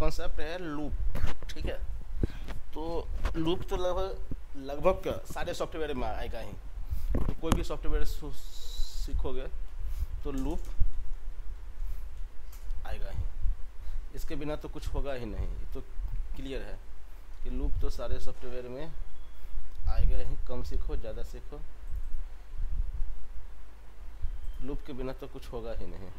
Concept है loop, ठीक है। तो लूप तो लगभग सारे सॉफ्टवेयर में आएगा ही, तो कोई भी सॉफ्टवेयर सीखोगे तो लूप आएगा ही, इसके बिना तो कुछ होगा ही नहीं। ये तो क्लियर है कि लूप तो सारे सॉफ्टवेयर में आएगा ही, कम सीखो ज़्यादा सीखो, लूप के बिना तो कुछ होगा ही नहीं।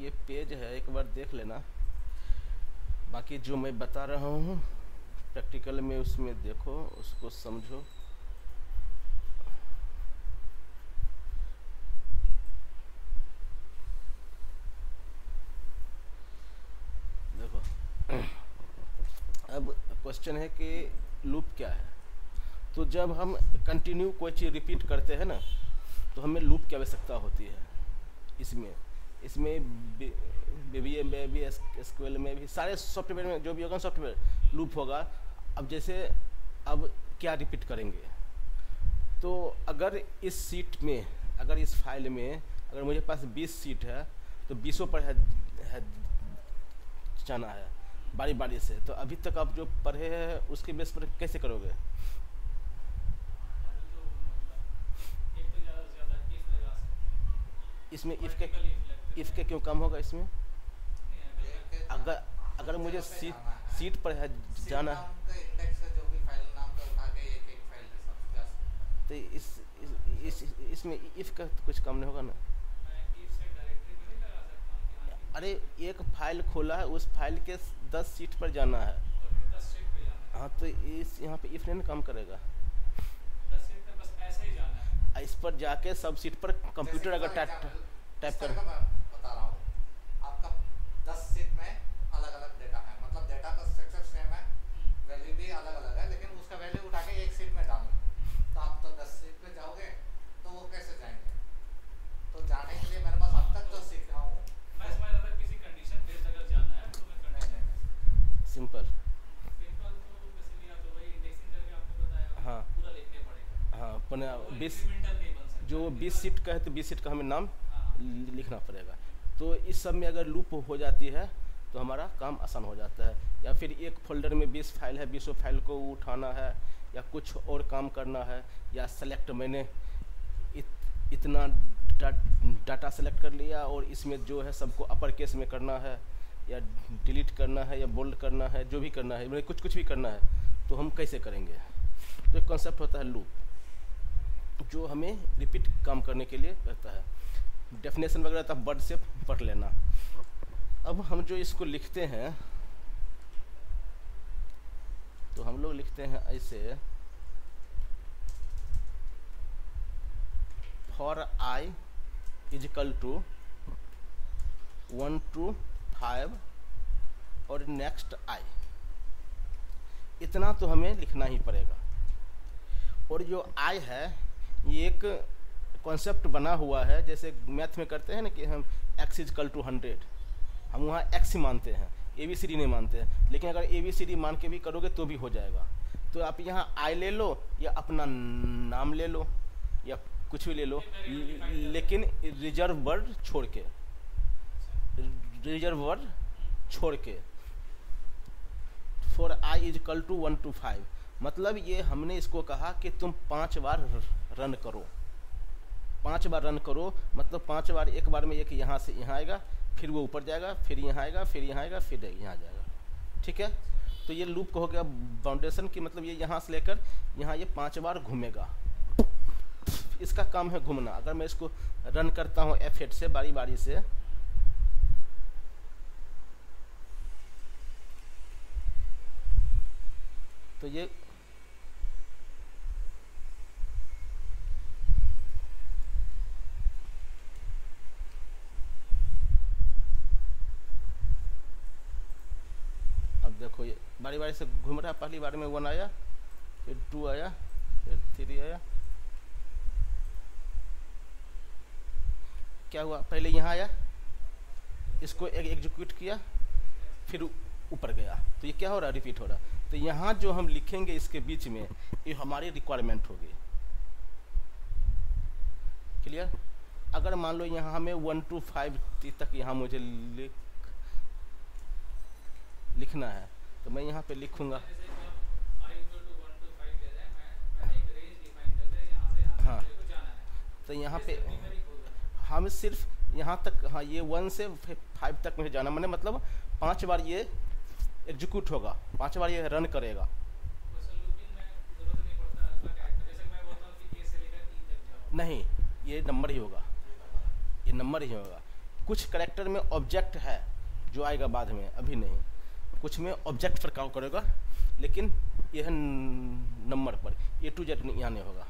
ये पेज है, एक बार देख लेना, बाकी जो मैं बता रहा हूँ प्रैक्टिकल में उसमें देखो, उसको समझो। देखो अब क्वेश्चन है कि लूप क्या है। तो जब हम कंटिन्यू कोई चीज़ रिपीट करते हैं ना, तो हमें लूप की आवश्यकता होती है। इसमें बीबीए में भी, एसक्यूएल में भी, सारे सॉफ्टवेयर में जो भी होगा सॉफ्टवेयर लूप होगा। अब जैसे अब क्या रिपीट करेंगे, तो अगर इस सीट में, अगर इस फाइल में अगर मुझे पास 20 सीट है तो 20 पर है जाना है बारी बारी से। तो अभी तक आप जो पढ़े हैं उसके बेस पर कैसे करोगे? इसमें इफ़ के क्यों कम होगा? इसमें अगर मुझे सीट पर है जाना, तो इसमें इफ़ का कुछ कम नहीं होगा ना। अरे एक फाइल खोला है, उस फाइल के 10 सीट पर जाना है, हाँ, तो इस यहाँ पे इफ़ नहीं काम करेगा। इस पर जाके सब सीट पर कंप्यूटर अगर टाइप कर, बता रहा हूँ, आपका 10 सीट में अलग अलग डेटा है, मतलब डेटा का स्ट्रक्चर सेम है, वैल्यू भी अलग अलग है, लेकिन उसका वैल्यू उठा के एक सीट में डालो। तो आप तो 10 सीट पे जाओगे तो वो कैसे जाएंगे? तो जाने के लिए मेरे पास अब तक जो सीख रहा हूँ किसी कंडीशन बेस्ड अगर जाना है तो मैं सिंपल हाँ हाँ अपने 20 जो 20 सीट का है तो 20 सीट का हमें नाम लिखना पड़ेगा। तो इस सब में अगर लूप हो जाती है तो हमारा काम आसान हो जाता है। या फिर एक फोल्डर में 20 फाइल है, 20 फाइल को उठाना है या कुछ और काम करना है, या सेलेक्ट मैंने इतना डाटा सेलेक्ट कर लिया और इसमें जो है सबको अपर केस में करना है, या डिलीट करना है, या बोल्ड करना है, जो भी करना है, मतलब कुछ भी करना है, तो हम कैसे करेंगे? तो एक कॉन्सेप्ट होता है लूप, जो हमें रिपीट काम करने के लिए रहता है। डेफिनेशन वगैरह तब वर्ड से पढ़ लेना। अब हम जो इसको लिखते हैं, तो हम लोग लिखते हैं ऐसे, for I is equal to 1 to 5 और नेक्स्ट आई, इतना तो हमें लिखना ही पड़ेगा। और जो आई है ये एक कॉन्सेप्ट बना हुआ है, जैसे मैथ में करते हैं ना कि हम x इजकल टू 100, हम वहाँ x ही मानते हैं, ABCD नहीं मानते हैं। लेकिन अगर ABCD मान के भी करोगे तो भी हो जाएगा। तो आप यहाँ I ले लो, या अपना नाम ले लो, या कुछ भी ले लो, लेकिन रिजर्व वर्ड छोड़ के for I is equal to 1 to 5। मतलब ये हमने इसको कहा कि तुम 5 बार रन करो, मतलब 5 बार, एक बार में एक यहाँ से यहाँ आएगा, फिर वो ऊपर जाएगा, फिर यहाँ आएगा, फिर यहाँ आएगा, फिर यहाँ जाएगा, ठीक है। तो ये लूप को हो गया फाउंडेशन की, मतलब ये यहाँ से लेकर यहाँ ये 5 बार घूमेगा। इसका काम है घूमना। अगर मैं इसको रन करता हूँ F8 से बारी बारी से, तो ये देखो ये बारी बारी से घूम रहा है। पहली बार में 1 आया, फिर 2 आया, फिर 3 आया। क्या हुआ, पहले यहाँ आया, इसको एग्जीक्यूट किया, फिर ऊपर गया। तो ये क्या हो रहा है, रिपीट हो रहा। तो यहाँ जो हम लिखेंगे इसके बीच में, ये हमारी रिक्वायरमेंट होगी। क्लियर। अगर मान लो यहाँ हमें 1 to 5 तक यहाँ मुझे लिखना है, तो मैं यहाँ पे लिखूँगा। हाँ, तो यहाँ पे हम सिर्फ यहाँ तक, हाँ ये 1 से 5 तक मुझे जाना, मैंने मतलब 5 बार ये एग्जीक्यूट होगा, 5 बार ये रन करेगा। नहीं, ये नंबर ही होगा, ये नंबर ही होगा। कुछ करैक्टर में ऑब्जेक्ट है जो आएगा बाद में, अभी नहीं। कुछ में ऑब्जेक्ट पर काम करेगा, लेकिन यह नंबर पर A to Z यहाँ नहीं होगा।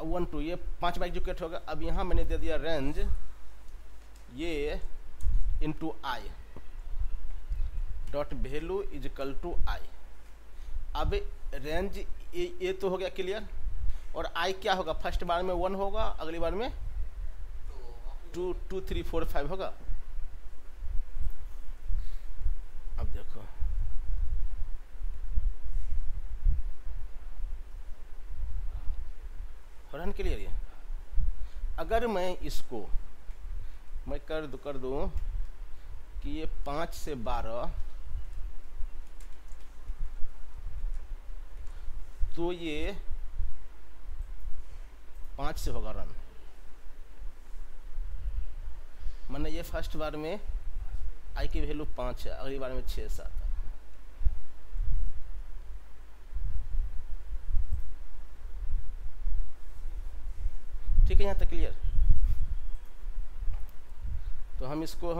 अब 1 2 ये 5 बार एग्जीक्यूट होगा। अब यहाँ मैंने दे दिया रेंज ये int i.value = i। अब रेंज ए तो हो गया क्लियर, और i क्या होगा, फर्स्ट बार में 1 होगा, अगली बार में 2 3 4 5 होगा। अब देखो रन क्लियर। ये अगर मैं इसको मैं कर दूँ कि ये 5 से 12, तो ये 5 से होगा रन। मैंने ये फर्स्ट बार में i की वैल्यू 5 है, अगली बार में 6 7। ठीक है, यहाँ तक क्लियर। तो हम इसको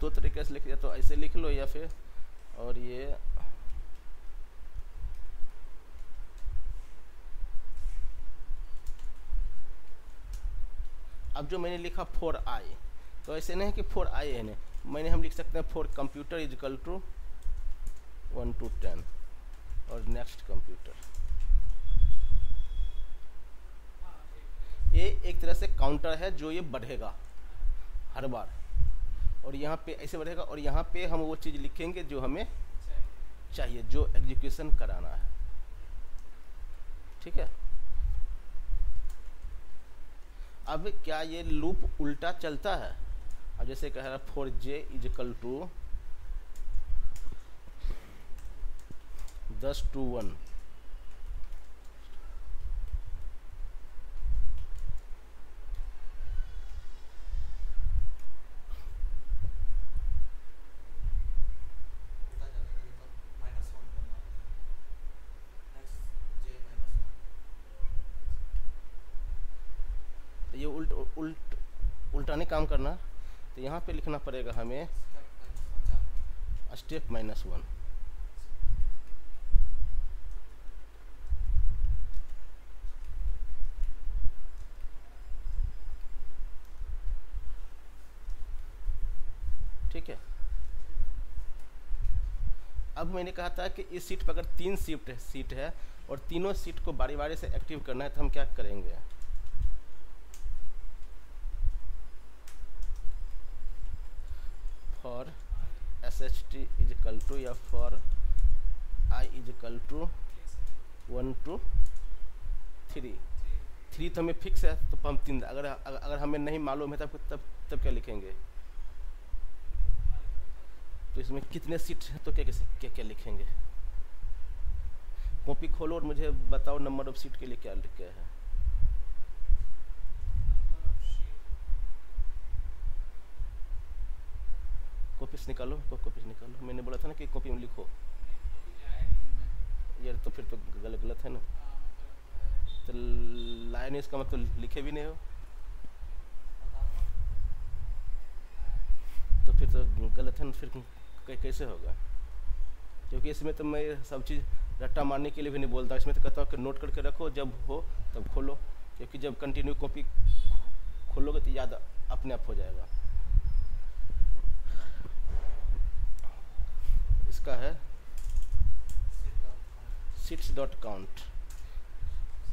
दो तरीके से लिख दिया, तो ऐसे लिख लो या फिर, और ये अब जो मैंने लिखा 4i, तो ऐसे नहीं कि 4i है ना, मैंने हम लिख सकते हैं 4 computer = 1 to 10 और नेक्स्ट कंप्यूटर। ये एक तरह से काउंटर है जो ये बढ़ेगा हर बार, और यहाँ पे ऐसे बढ़ेगा, और यहाँ पे हम वो चीज़ लिखेंगे जो हमें चाहिए, जो एग्जीक्यूशन कराना है। ठीक है। अब क्या ये लूप उल्टा चलता है? अब जैसे कह रहा है 4j = 10 to 1, ये उल्टा नहीं काम करना। तो यहाँ पे लिखना पड़ेगा हमें step -1। ठीक है। अब मैंने कहा था कि इस सीट पर अगर 3 सीट है और तीनों सीट को बारी बारी से एक्टिव करना है, तो हम क्या करेंगे, फॉर SHT = या फॉर i = 1 to 3 तो हमें फिक्स है, तो हम 3। अगर हमें नहीं मालूम है तब क्या लिखेंगे, तो इसमें कितने सीट हैं तो क्या लिखेंगे। कॉपी खोलो और मुझे बताओ नंबर ऑफ सीट के लिए क्या लिखा है। कॉपीज निकालो, कॉपीज निकालो। मैंने बोला था ना कि कॉपी में लिखो यार, तो फिर तो गलत है ना। तो लाइन इसका मतलब लिखे भी नहीं हो, तो फिर तो गलत है ना, फिर कैसे होगा। क्योंकि इसमें तो मैं सब चीज़ रट्टा मारने के लिए भी नहीं बोलता, इसमें तो कहता हूँ कि नोट करके रखो, जब हो तब खोलो, क्योंकि जब कंटिन्यू कॉपी खोलोगे तो याद अपने आप हो जाएगा। इसका है शीट्स डॉट काउंट,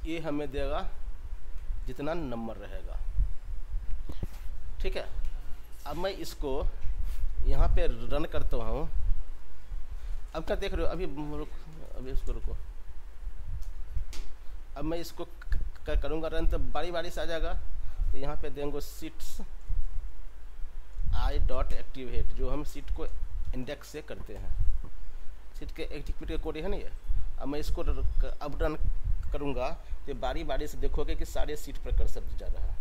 ये हमें देगा जितना नंबर रहेगा। ठीक है, अब मैं इसको यहाँ पे रन करता हूँ। अब क्या देख रहे हो, अभी इसको रुको। अब मैं इसको करूँगा रन, तो बारी बारी से आ जाएगा। तो यहाँ पे देंगे शीट्स आई डॉट एक्टिवेट, जो हम शीट को इंडेक्स से करते हैं, शीट के एक्टिविटी कोड है ना ये। अब मैं इसको अब रन करूँगा तो बारी बारी से देखोगे कि सारे शीट पर कर्सर जा रहा है।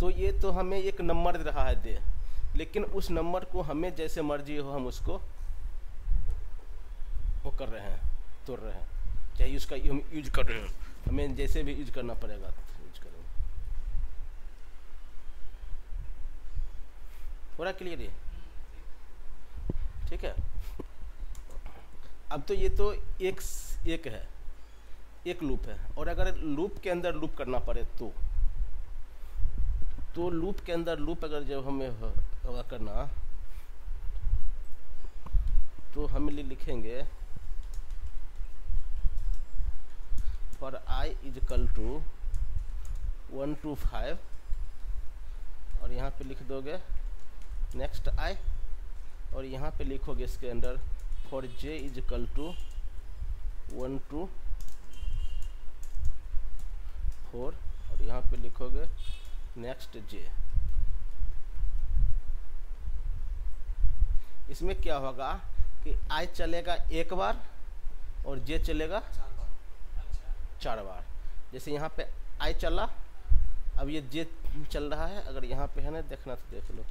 तो ये तो हमें एक नंबर दे रहा है दे, लेकिन उस नंबर को हमें जैसे मर्जी हो हम उसको वो कर रहे हैं, तोड़ रहे हैं, चाहे उसका हम यूज कर रहे हैं, हमें जैसे भी यूज करना पड़ेगा यूज करेंगे। पूरा क्लियर है? ठीक है। अब तो ये तो एक है, एक लूप है, और अगर लूप के अंदर लूप करना पड़े तो लूप के अंदर लूप अगर जब हमें होगा करना तो हम लिखेंगे for I is equal to 1 to 5 और यहाँ पे लिख दोगे नेक्स्ट आई, और यहाँ पे लिखोगे इसके अंदर for J is equal to 1 to 4 और यहाँ पे लिखोगे नेक्स्ट जे। इसमें क्या होगा कि आई चलेगा एक बार और जे चलेगा 4 बार। जैसे यहाँ पे आई चला, अब ये जे चल रहा है। अगर यहाँ पे है ना, देखना तो देख लो,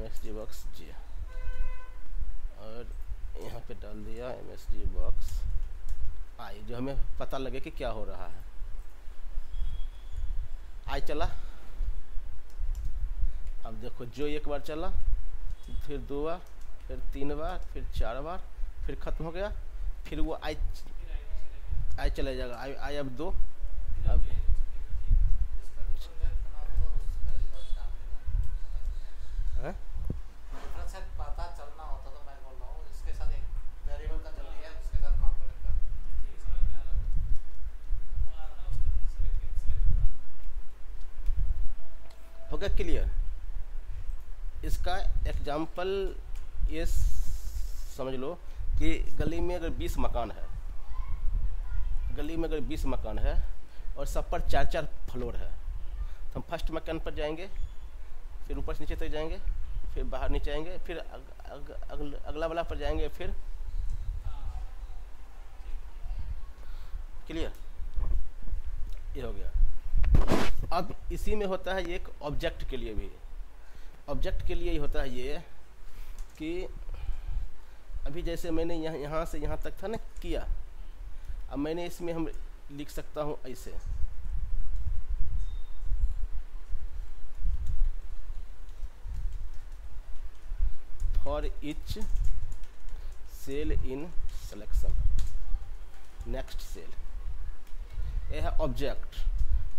MSG बॉक्स जे, और यहाँ पे डाल दिया MSG बॉक्स आई, जो हमें पता लगे कि क्या हो रहा है। आई चला, अब देखो जो एक बार चला, फिर 2 बार, फिर 3 बार, फिर 4 बार, फिर ख़त्म हो गया। फिर वो आई चला जाएगा। आई अब 2, अब हो गया क्लियर। इसका एग्जाम्पल ये समझ लो कि गली में अगर 20 मकान है, गली में अगर 20 मकान है और सब पर 4-4 फ्लोर है, तो हम फर्स्ट मकान पर जाएंगे, फिर ऊपर से नीचे तक जाएंगे, फिर बाहर नीचे आएंगे, फिर अगला वाला पर जाएंगे, फिर क्लियर, ये हो गया। अब इसी में होता है एक ऑब्जेक्ट के लिए भी, ऑब्जेक्ट के लिए ही होता है ये कि अभी जैसे मैंने यहाँ से यहाँ तक था ना किया, अब मैंने इसमें हम लिख सकता हूँ ऐसे, for each cell in selection next cell. यह है ऑब्जेक्ट।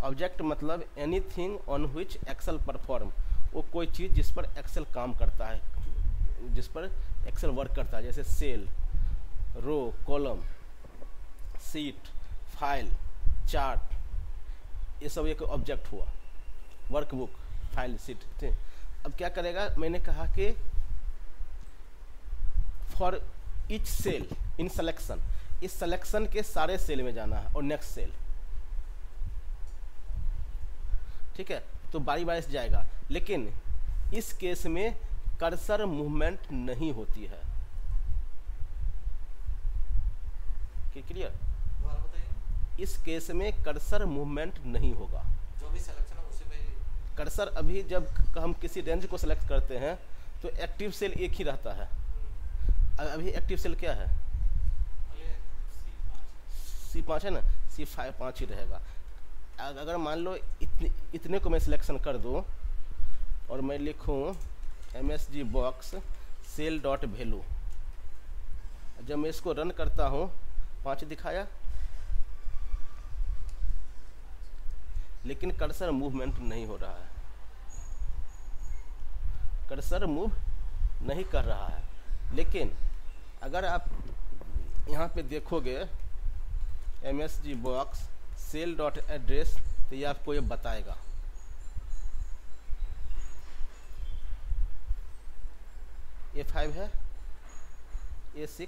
ऑब्जेक्ट मतलब anything on which Excel perform, वो कोई चीज़ जिस पर एक्सेल काम करता है, जिस पर एक्सेल वर्क करता है, जैसे cell, row, column, sheet, file, chart, ये सब एक ऑब्जेक्ट हुआ, वर्कबुक, फाइल, सीट। ठीक, अब क्या करेगा, मैंने कहा कि for each cell in selection, इस सिलेक्शन के सारे सेल में जाना है और नेक्स्ट सेल। ठीक है, तो बारी बारी से जाएगा, लेकिन इस केस में कर्सर मूवमेंट नहीं होती है। क्लियर? इस केस में कर्सर मूवमेंट नहीं होगा, जो भी सिलेक्शन उसी पे। कर्सर अभी जब हम किसी रेंज को सिलेक्ट करते हैं तो एक्टिव सेल एक ही रहता है। अभी एक्टिव सेल क्या है? C5 है ना, C5 ही रहेगा। अगर मान लो इतने को मैं सिलेक्शन कर दूँ और मैं लिखूँ MSG box cell dot value, जब मैं इसको रन करता हूँ 5 दिखाया, लेकिन कर्सर मूवमेंट नहीं हो रहा है, कर्सर मूव नहीं कर रहा है। लेकिन अगर आप यहाँ पे देखोगे MSG box cell dot address तो ये आपको ये बताएगा। A5 है, A6,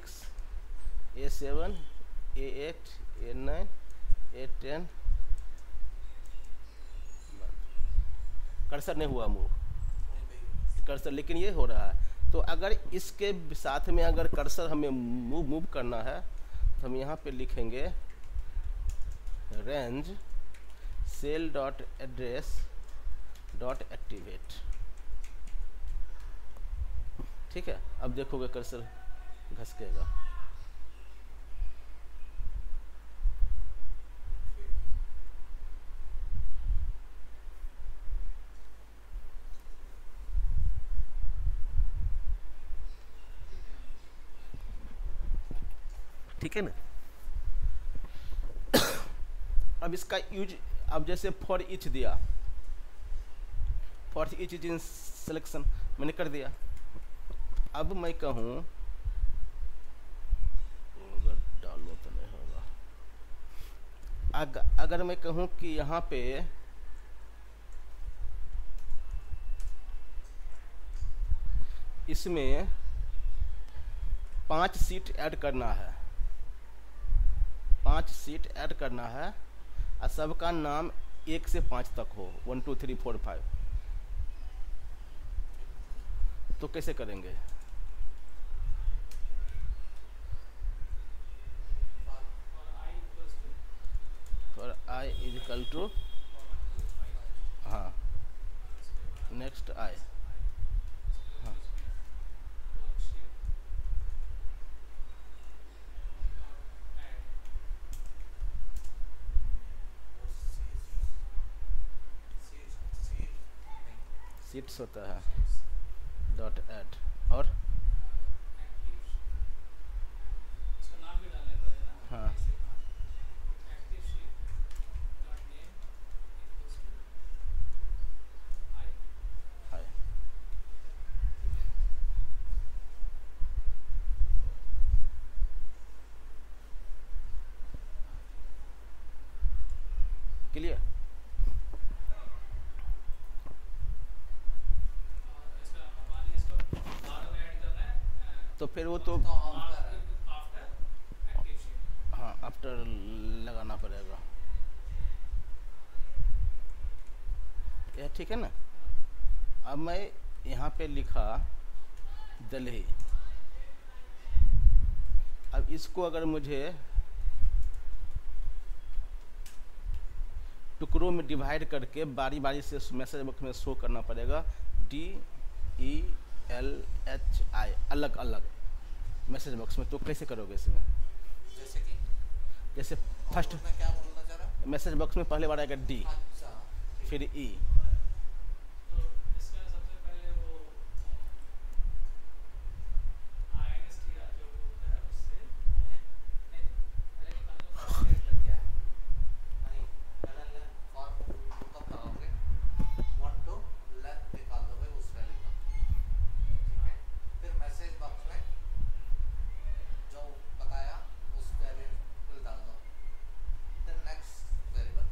A7, A8, A9, A10। Cursor नहीं हुआ मूव कर्सर, लेकिन ये हो रहा है। तो अगर इसके साथ में अगर कर्सर हमें मूव करना है तो हम यहाँ पे लिखेंगे range cell dot address dot activate. ठीक है, अब देखोगे कर्सर घसकेगा। ठीक है ना। अब इसका यूज, अब जैसे फॉर ईच दिया, for each is in selection मैंने कर दिया। अब मैं कहूँ अगर डालो तो नहीं होगा, अगर मैं कहूँ कि यहाँ पे इसमें 5 सीट ऐड करना है, 5 सीट ऐड करना है और सबका नाम 1 से 5 तक हो, 1 2 3 4 5, तो कैसे करेंगे? For I is equal to, हाँ, नेक्स्ट आई, हाँ, सीट्स होता है डॉट ऐड और हाँ क्लियर। तो फिर वो तो हाँ आफ्टर लगाना पड़ेगा। यह ठीक है ना। अब मैं यहाँ पे लिखा दिल्ली। अब इसको अगर मुझे टुकड़ों में डिवाइड करके बारी बारी से मैसेज बॉक्स में शो करना पड़ेगा। DELHI अलग अलग मैसेज बॉक्स में। तो कैसे करोगे इसमें? जैसे कि जैसे फर्स्ट मैं क्या बोलना चाह रहा हूँ, मैसेज बॉक्स में पहले बार आएगा D, फिर E। तो इसका सबसे पहले वो INST जो होता है उससे नहीं, पहले क्या है नहीं, पहले फॉर्म कब लगाओगे? 1 2 लेफ्ट निकाल दोगे उस वैल्यू का। मैसेज बॉक्स में जो बताया उस वेरिएबल डाल दो, then next variable.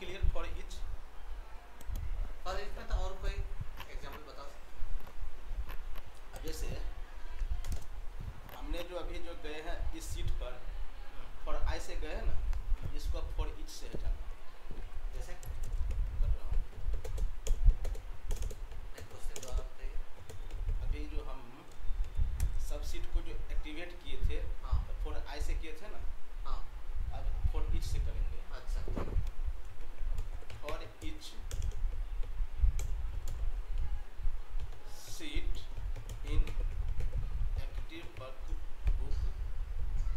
Clear for each में तो और कोई एग्जांपल बता सकते? अब जैसे हमने जो अभी जो गए हैं इस सीट पर फॉर आई से गए हैं ना, इसको फॉर ईच से हटाना। जैसे कर रहा हूँ अभी जो हम सब सीट को जो एक्टिवेट किए थे, हाँ, तो फॉर आई से किए थे ना, हाँ, अब फॉर ईच से करेंगे। अच्छा, for each sheet in active book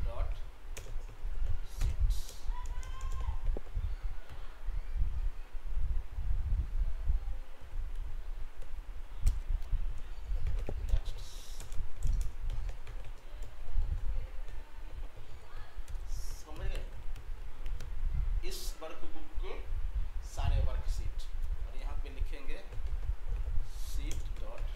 dot sheets. Next समझ गए, इस वर्क बुक को सारे वर्क सीट, और यहाँ पे लिखेंगे सीट डॉट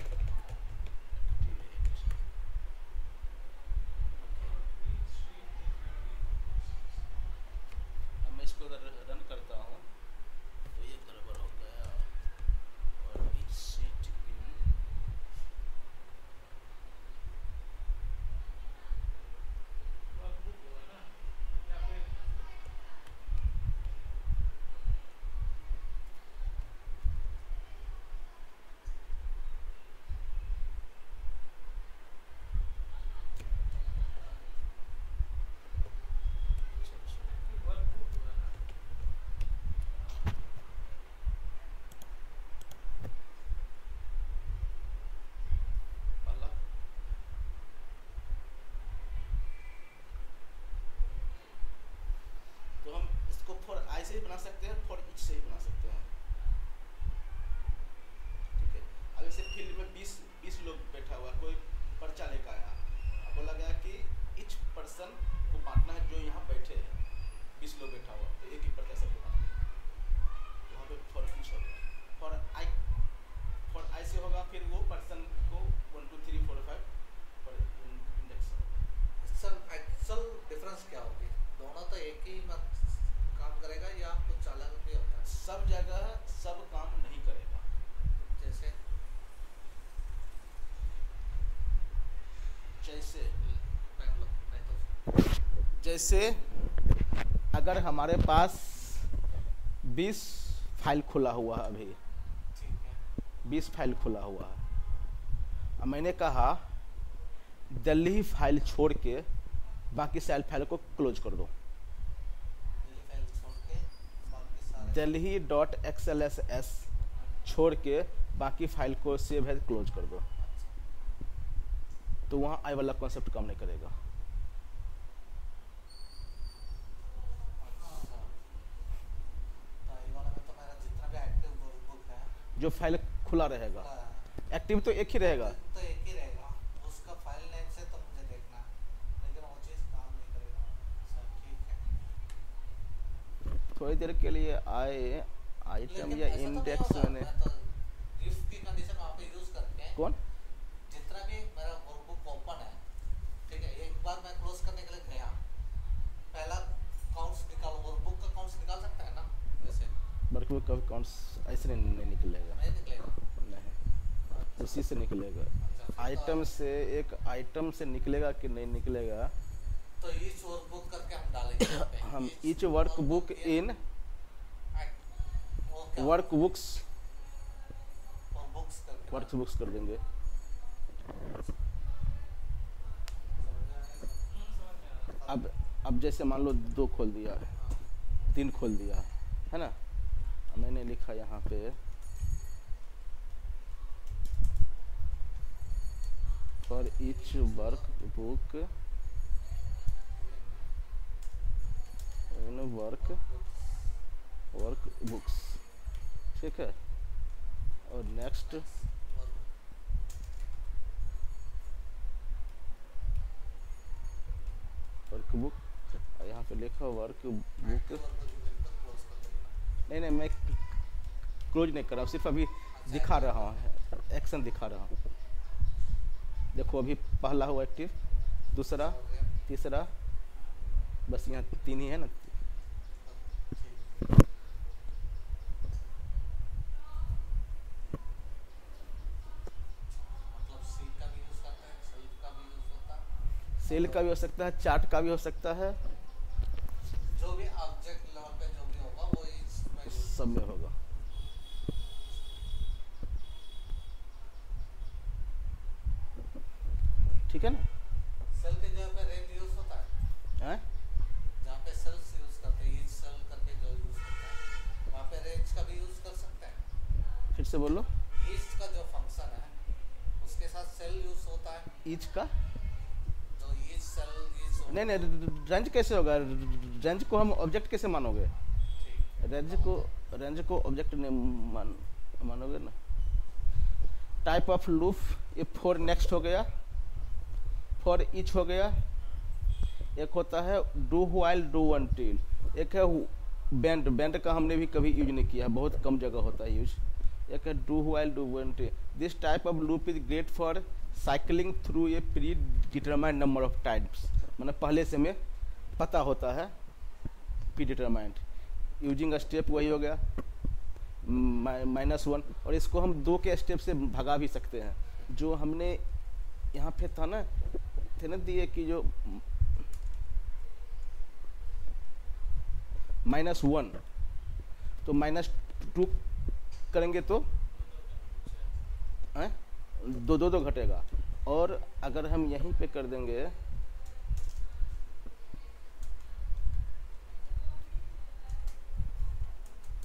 रन करता हूँ तो ये गड़बड़ हो गया। और इस सीट से बना सकते हैं, फॉर ईच से ही बना सकते हैं। ठीक है, अब जैसे फील्ड में 20 लोग बैठा हुआ, कोई पर्चा लेकर आया, बोला गया कि ईच पर्सन को बांटना है जो यहाँ बैठे हैं। 20 लोग बैठा हुआ तो एक ही पर्चा सबको बांटना, वहाँ पे फॉर ईच होगा। फॉर आई से होगा, फिर वो पर्सन को 1 2 3 4 5 पर इंडेक्स होगा। सर एक्चुअल डिफरेंस क्या होगी? दोनों तो एक ही काम करेगा या कुछ अलग भी होता है? सब जगह सब काम नहीं करेगा। जैसे अगर हमारे पास 20 फाइल खुला हुआ है, अभी 20 फाइल खुला हुआ है, मैंने कहा दिल्ली फाइल छोड़ के बाकी सारी फाइल को क्लोज कर दो। दिल्ली डॉट XLSS छोड़ के बाकी फाइल को सेव है क्लोज कर दो, तो वहाँ आई वाला कॉन्सेप्ट काम नहीं करेगा। जो फाइल खुला रहेगा, एक्टिव तो एक ही रहेगा, उसका फाइल नेम से तो मुझे देखना, लेकिन वो चीज़ काम नहीं करेगा। थोड़ी देर के लिए आए आइटम या इंडेक्स होने तो इफ की कंडीशन वहां पे यूज करते हैं। कौन जितना भी मेरा वर्कबुक ओपन है, ठीक है, एक बार मैं क्लोज करने के लिए गया, पहला काउंट्स निकाल, वर्कबुक का काउंट्स निकाल सकता है ना? वैसे वर्कबुक का काउंट्स ऐसे नहीं निकलेगा, नहीं निकलेगा, नहीं, उसी से निकलेगा, आइटम से, एक आइटम से निकलेगा कि नहीं निकलेगा। तो ईच वर्कबुक करके हम डालेंगे, हम ईच वर्कबुक इन वर्कबुक्स कर देंगे। अब जैसे मान लो 2 खोल दिया, 3 खोल दिया है ना, मैंने लिखा यहाँ पे for each workbook work books, ठीक है, और नेक्स्ट वर्क बुक, यहाँ पे लिखा वर्क बुक, नहीं मैं क्लोज नहीं कर रहा हूँ, सिर्फ अभी दिखा रहा हूँ, एक्शन दिखा रहा हूँ। देखो अभी पहला हुआ एक्टिव, दूसरा, तीसरा, बस यहाँ 3 ही है ना, सेल का भी हो सकता है, चार्ट का भी हो सकता है, जो भी ऑब्जेक्ट लेवल पे जो भी होगा वो इसमें सब में होगा। ठीक है ना। सेल के जगह पे रेंज यूज होता है हैं, जहां पे सेल्स यूज करते हैं, इस सेल करके जो यूज होता है वहां पे रेंज का भी यूज कर सकते हैं। फिर से बोल लो। ईच का जो फंक्शन है उसके साथ सेल यूज होता है। ईच का जो ईच सेल यूज नहीं नहीं रेंज कैसे होगा? रेंज को हम ऑब्जेक्ट कैसे मानोगे? रेंज को ऑब्जेक्ट नहीं मानोगे ना। टाइप ऑफ लूप ये फॉर नेक्स्ट हो गया, फॉर ईच हो गया, एक होता है डू व्हाइल डू अनटिल, एक है बैंड, बैंड का हमने भी कभी यूज नहीं किया, बहुत कम जगह होता है यूज, एक है do while do until. This type of loop is great for cycling through a predetermined number of times, मैंने पहले से में पता होता है प्री डिटरमाइंड। यूजिंग स्टेप वही हो गया -1, और इसको हम 2 के स्टेप से भगा भी सकते हैं, जो हमने यहाँ पे था ना दिए कि जो -1 तो -2 करेंगे तो 2 घटेगा, और अगर हम यहीं पे कर देंगे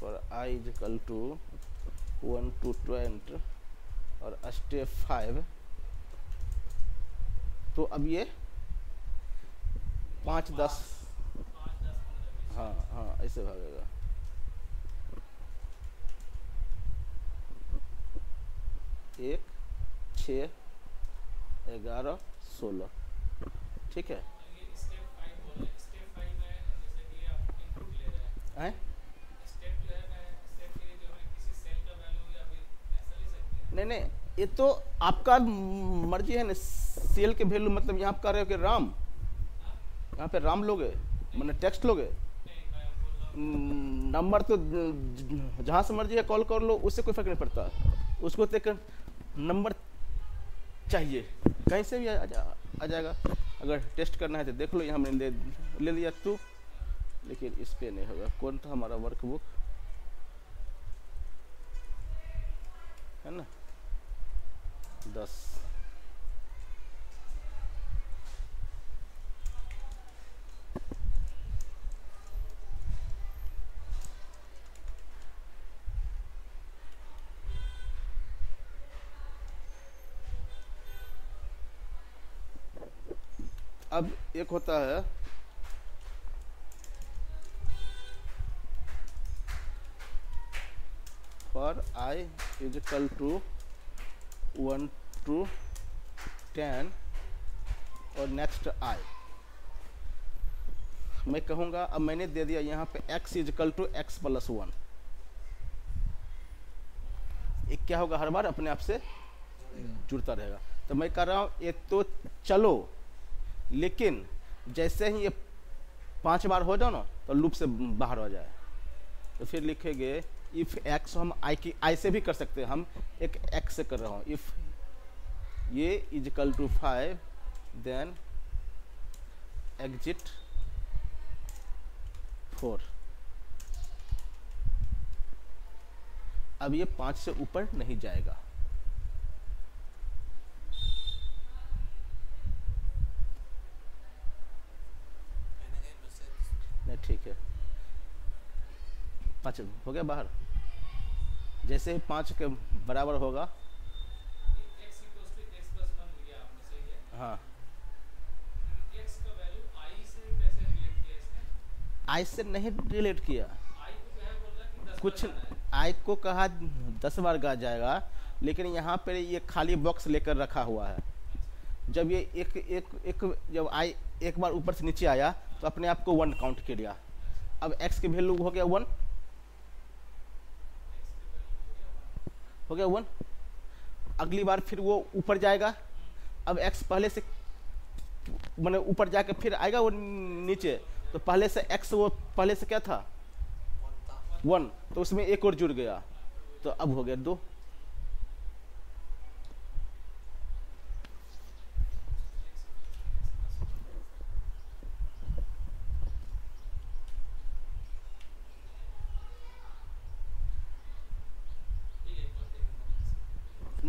और i = 1 to 20 और स्टेप 5, तो अब ये 5 10, हाँ हाँ ऐसे भागेगा। एक 6 11 16, ठीक है। नहीं नहीं ये तो आपका मर्जी है ना, सेल के वैल्यू मतलब यहाँ कह रहे हो कि राम, यहाँ पे राम लोगे मैंने टेक्स्ट लोगे, नंबर तो जहाँ से मर्जी है कॉल कर लो, उससे कोई फर्क नहीं पड़ता, उसको देख नंबर चाहिए कहीं से भी आ जाएगा। अगर टेस्ट करना है तो देख लो, यहाँ हमने ले लिया तू, लेकिन इस पर नहीं होगा। कौन था हमारा वर्कबुक है ना 10, अब एक होता है फॉर i = 1 to 10 और नेक्स्ट i मैं कहूँगा। अब मैंने दे दिया यहाँ पे x = x + 1, एक क्या होगा हर बार अपने आप से जुड़ता रहेगा। तो मैं कह रहा हूँ ये तो चलो, लेकिन जैसे ही ये 5 बार हो जाओ ना तो लूप से बाहर हो जाए। तो फिर लिखेंगे इफ़ x, हम i से भी कर सकते हैं, हम एक x से कर रहा हूँ। इफ़ ये = 5 देन एग्जिट 4। अब ये 5 से ऊपर नहीं जाएगा। नहीं ठीक है, 5 हो गया बाहर। जैसे ही 5 के बराबर होगा, हाँ i से नहीं रिलेट किया, कुछ i को कहा 10 बार कहा जाएगा, लेकिन यहाँ पर ये खाली बॉक्स लेकर रखा हुआ है। जब ये जब i एक बार ऊपर से नीचे आया तो अपने आप को 1 काउंट कर लिया। अब x की वैल्यू हो गया 1, हो गया 1। अगली बार फिर वो ऊपर जाएगा, अब x पहले से मैंने ऊपर जाके फिर आएगा वो नीचे, तो पहले से x वो पहले से क्या था 1, तो उसमें एक और जुड़ गया, तो अब हो गया 2।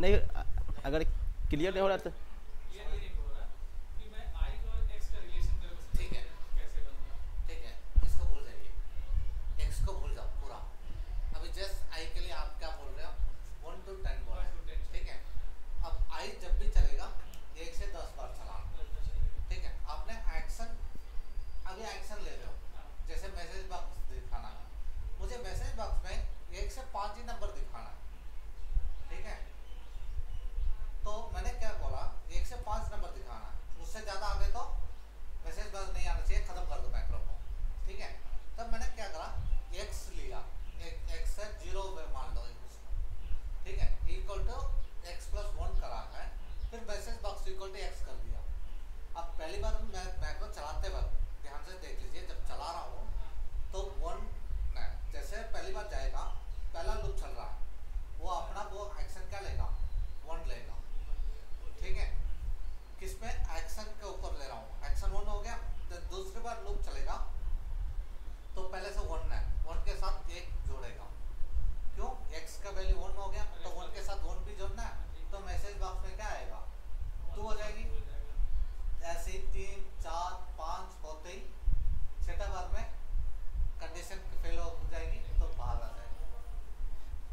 नहीं, अगर क्लियर नहीं हो रहा तो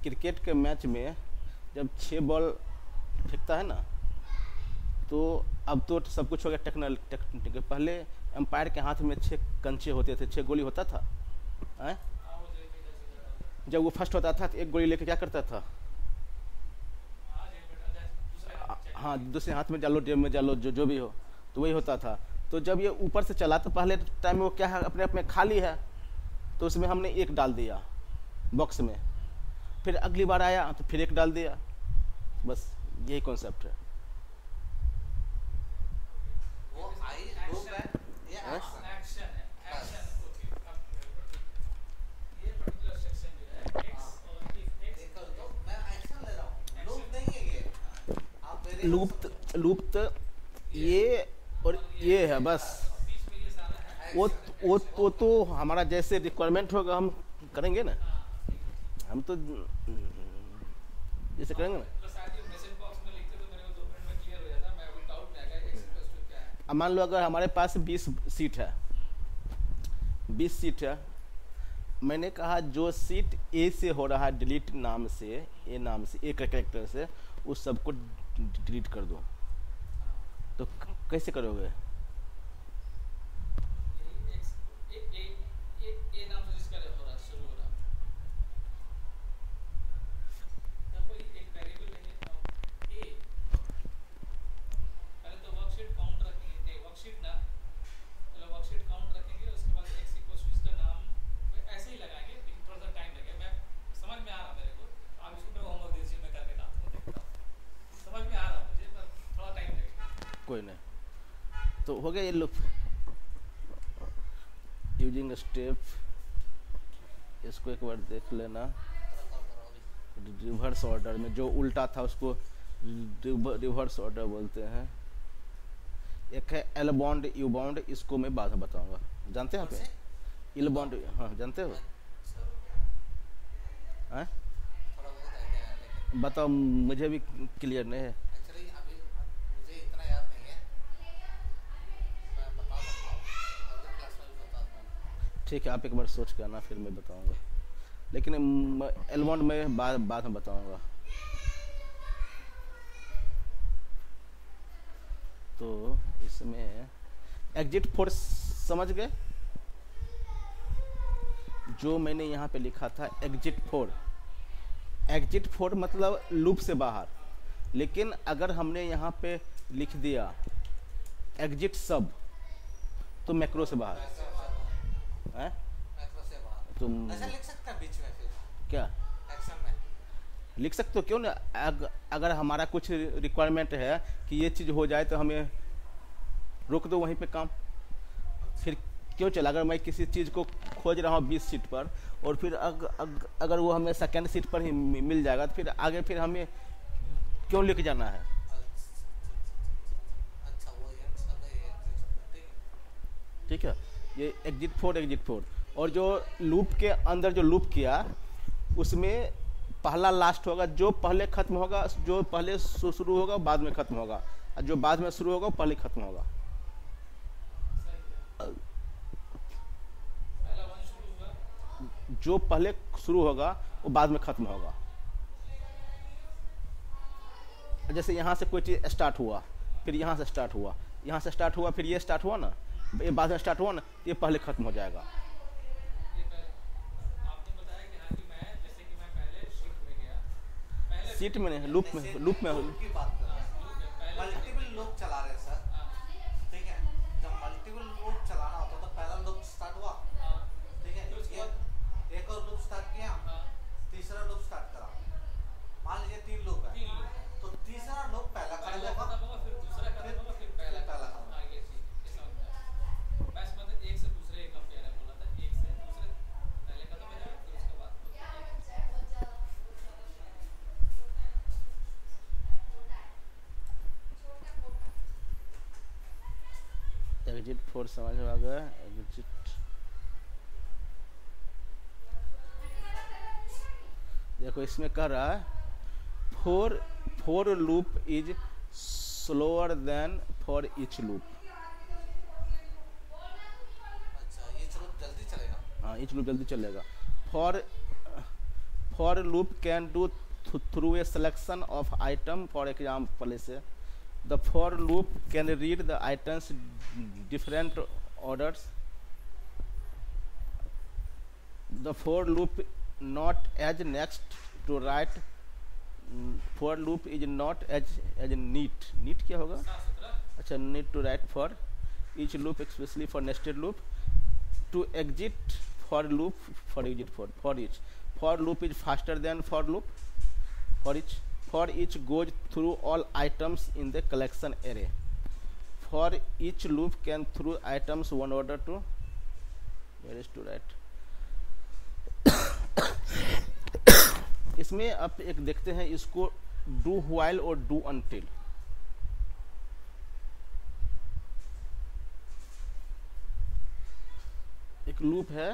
क्रिकेट के मैच में जब 6 बॉल फेंकता है ना, तो अब तो सब कुछ हो गया टेक्निकल। पहले एम्पायर के हाथ में 6 कंचे होते थे, 6 गोली होता था। जब वो फर्स्ट होता था तो 1 गोली लेके क्या करता था, हाँ, दूसरे हाथ में जालो, जेब में जालो, जो भी हो, तो वही होता था। तो जब ये ऊपर से चला तो पहले टाइम में वो क्या है, अपने आप में खाली है, तो उसमें हमने 1 डाल दिया बॉक्स में। फिर अगली बार आया तो फिर 1 डाल दिया। बस यही कॉन्सेप्ट है। वो लूप ये और ये है बस। वो तो हमारा जैसे रिक्वायरमेंट होगा हम करेंगे ना, हम तो जैसे करेंगे ना। मान लो अगर हमारे पास 20 सीट है, 20 सीट है, मैंने कहा जो सीट ए से हो रहा है डिलीट नाम से, ए नाम से, ए कैरेक्टर से, उस सबको डिलीट कर दो। तो कैसे करोगे? तो हो गया ये लूप। यूजिंग स्टेप, इसको एक बार देख लेना। रिवर्स ऑर्डर में जो उल्टा था उसको रिवर्स ऑर्डर बोलते हैं। एक है एल बॉन्ड यू बॉन्ड, इसको मैं बाद में बताऊंगा। जानते हैं आप एल बॉन्ड? हाँ, जानते हो? हाँ बताओ, मुझे भी क्लियर नहीं है। ठीक है, आप एक बार सोच के आना, फिर मैं बताऊंगा। लेकिन एलबॉन्ड में बाद में बताऊंगा। तो इसमें एग्जिट फोर समझ गए? जो मैंने यहाँ पे लिखा था एग्जिट फोर, एग्जिट फोर मतलब लूप से बाहर। लेकिन अगर हमने यहाँ पे लिख दिया एग्जिट सब, तो मैक्रो से बाहर है? तुम ऐसा लिख सकता बीच में फिर क्या एक्शन में लिख सकते हो, क्यों ना? अगर हमारा कुछ रिक्वायरमेंट है कि ये चीज़ हो जाए तो हमें रोक दो वहीं पे काम, फिर क्यों चला? अगर मैं किसी चीज़ को खोज रहा हूँ 20 सीट पर, और फिर अगर वो हमें सेकंड सीट पर ही मिल जाएगा, तो फिर आगे फिर हमें क्यों लेके जाना है? ठीक है, ये एग्जिट फोर। और जो लूप के अंदर जो लूप किया उसमें पहला लास्ट होगा, जो पहले खत्म होगा, जो पहले शुरू होगा बाद में खत्म होगा, और जो बाद में शुरू होगा पहले खत्म होगा। जो पहले शुरू होगा वो बाद में खत्म होगा। जैसे यहाँ से कोई चीज स्टार्ट हुआ, फिर यहाँ से स्टार्ट हुआ, यहाँ से स्टार्ट हुआ, फिर ये स्टार्ट हुआ ना, ये बाद में स्टार्ट हुआ ना, ये पहले खत्म हो जाएगा। सीट में नहीं, लूप में, लूप में मल्टीपल लोग चला रहे हैं सर, ठीक है। जब मल्टीपल लोग चलाना होता है तो पहला लूप स्टार्ट हुआ, ठीक है, एक और लूप स्टार्ट किया, तीसरा लूप स्टार्ट करा, मान लीजिए तीन लूप है, तो तीसरा लूप पहला खत्म होगा, फिर दूसरा खत्म होगा, फिर पहला खत्म होगा। ये समझ बस, मतलब एक से दूसरे एक कम पहला बोला था, एक से दूसरे पहले खत्म हो जाएगा, फिर उसके बाद एग्जिट 4 समझ में आ गया। एग्जिट देखो इसमें कह रहा है for loop is slower than for each loop. अच्छा, ईच लूप जल्दी चलेगा। हाँ, ईच लूप जल्दी चलेगा। For loop can do through a selection of item, for example से the for loop can read the items different orders, the for loop not as next to right, for loop is not as neat, neat क्या होगा, अच्छा neat to right for each loop especially for nested loop, to exit for loop for exit for each, for loop is faster than for loop for each, for each goes through all items in the collection array, for each loop can through items one order to where is to right। इसमें आप एक देखते हैं, इसको do while और do until, एक loop है,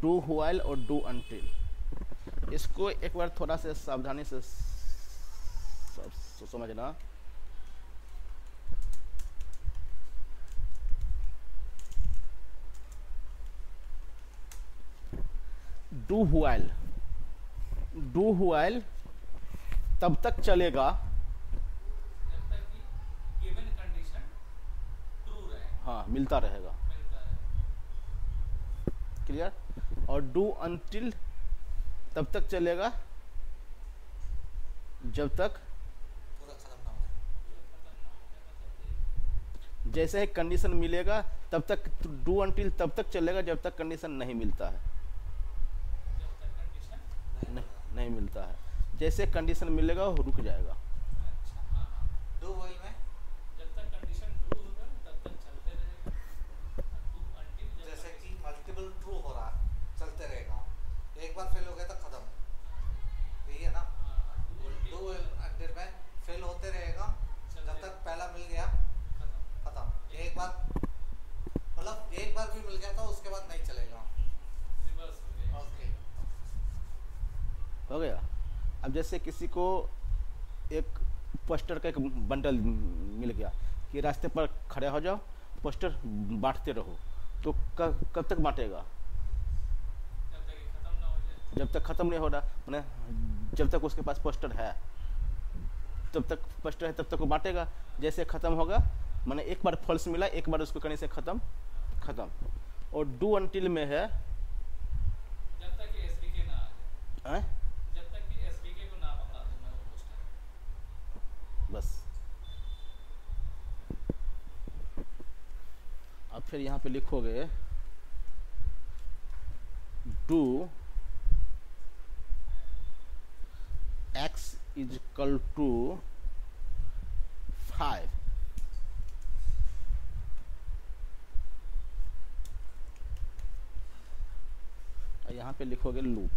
do while और डू अनटिल। इसको एक बार थोड़ा से सावधानी से समझना। डू व्हाइल तब तक चलेगा जब तक कि गिवन कंडीशन ट्रू रहे, हाँ मिलता रहेगा, क्लियर। और डू अनटिल तब तक चलेगा जब तक जैसे ही कंडीशन मिलेगा तब तक, डू अनटिल तब तक चलेगा जब तक कंडीशन नहीं मिलता है, नहीं मिलता है, जैसे कंडीशन मिलेगा वो रुक जाएगा। डू व्हाइल में ट्रू हो रहा चलते रहेगा, एक बार फेल हो गया तो खत्म, ठीक है ना। दो अंडर में फेल होते रहेगा जब तक पहला मिल गया खत्म, एक बार मतलब एक बार भी मिल गया तो उसके बाद नहीं चलेगा। ओके, हो गया। अब जैसे किसी को एक पोस्टर का एक बंडल मिल गया कि रास्ते पर खड़े हो जाओ, पोस्टर बांटते रहो, तो कब तक बांटेगा, जब तक खत्म नहीं हो रहा, मैंने जब तक उसके पास पोस्टर है, तब तक पोस्टर है तब तक वो बांटेगा। जैसे खत्म होगा, मैंने एक बार फॉल्स मिला, एक बार उसको करने से खत्म। और डू अनटिल में है जब तक कि एसबीके ना आ जाए, जब तक कि एसबीके को ना पकड़ा दूं मैं वो पोस्टर, बस। अब फिर यहाँ पे लिखोगे do X is equal to 5 यहाँ पे लिखोगे लूप,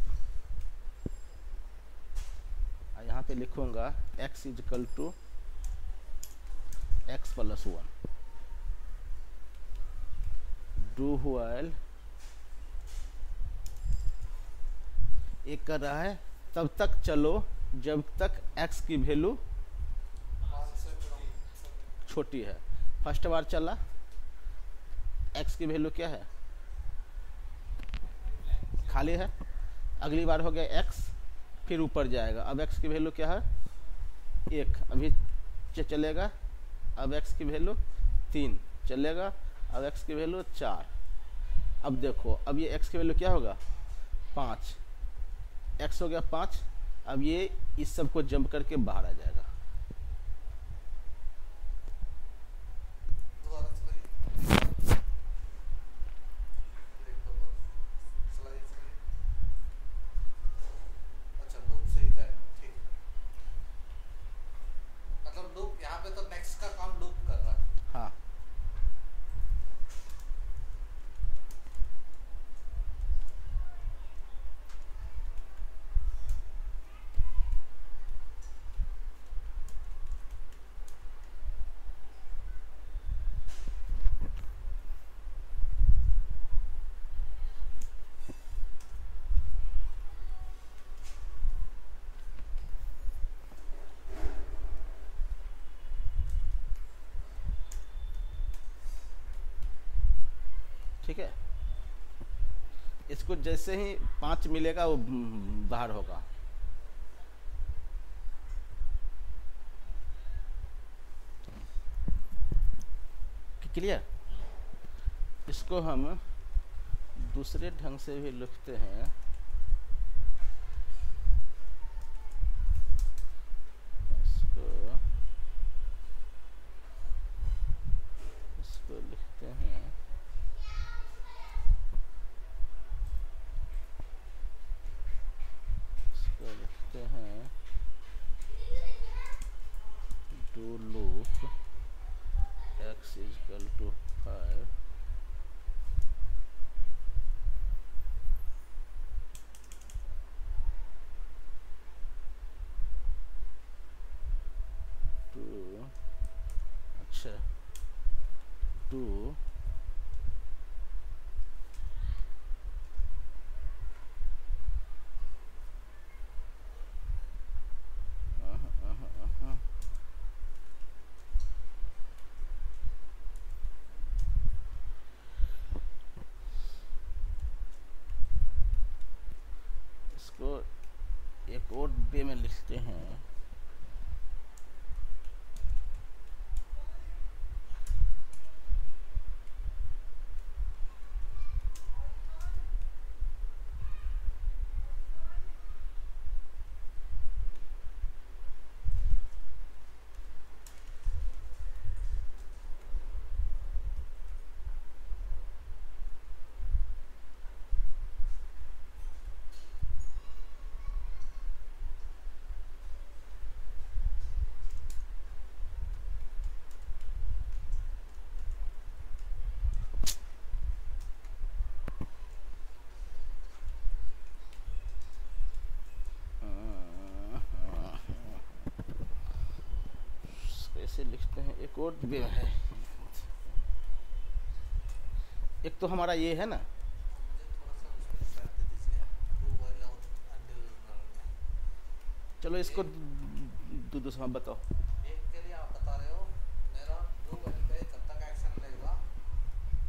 और यहाँ पे लिखूंगा x is equal to X plus one do while, एक कर रहा है तब तक चलो जब तक x की वैल्यू छोटी है। फर्स्ट बार चला, x की वैल्यू क्या है, खाली है। अगली बार हो गया x, फिर ऊपर जाएगा। अब x की वैल्यू क्या है, एक। अभी चलेगा, अब x की वैल्यू तीन, चलेगा अब x की वैल्यू चार। अब देखो अब ये x की वैल्यू क्या होगा, पाँच। x हो गया पाँच। अब ये इस सब को जंप करके बाहर आ जाएगा। ठीक है, इसको जैसे ही पाँच मिलेगा वो बाहर होगा। क्लियर। इसको हम दूसरे ढंग से भी लिखते हैं। इसको लिखते हैं do loop x is equal to 5 do, अच्छा do एक और बे में लिखते हैं। लिखते हैं एक और भी है। एक तो हमारा ये है ना, चलो इसको दूसरा बताओ। के लिए आप बता रहे हो मेरा पे जब तक एक्शन नहीं हुआ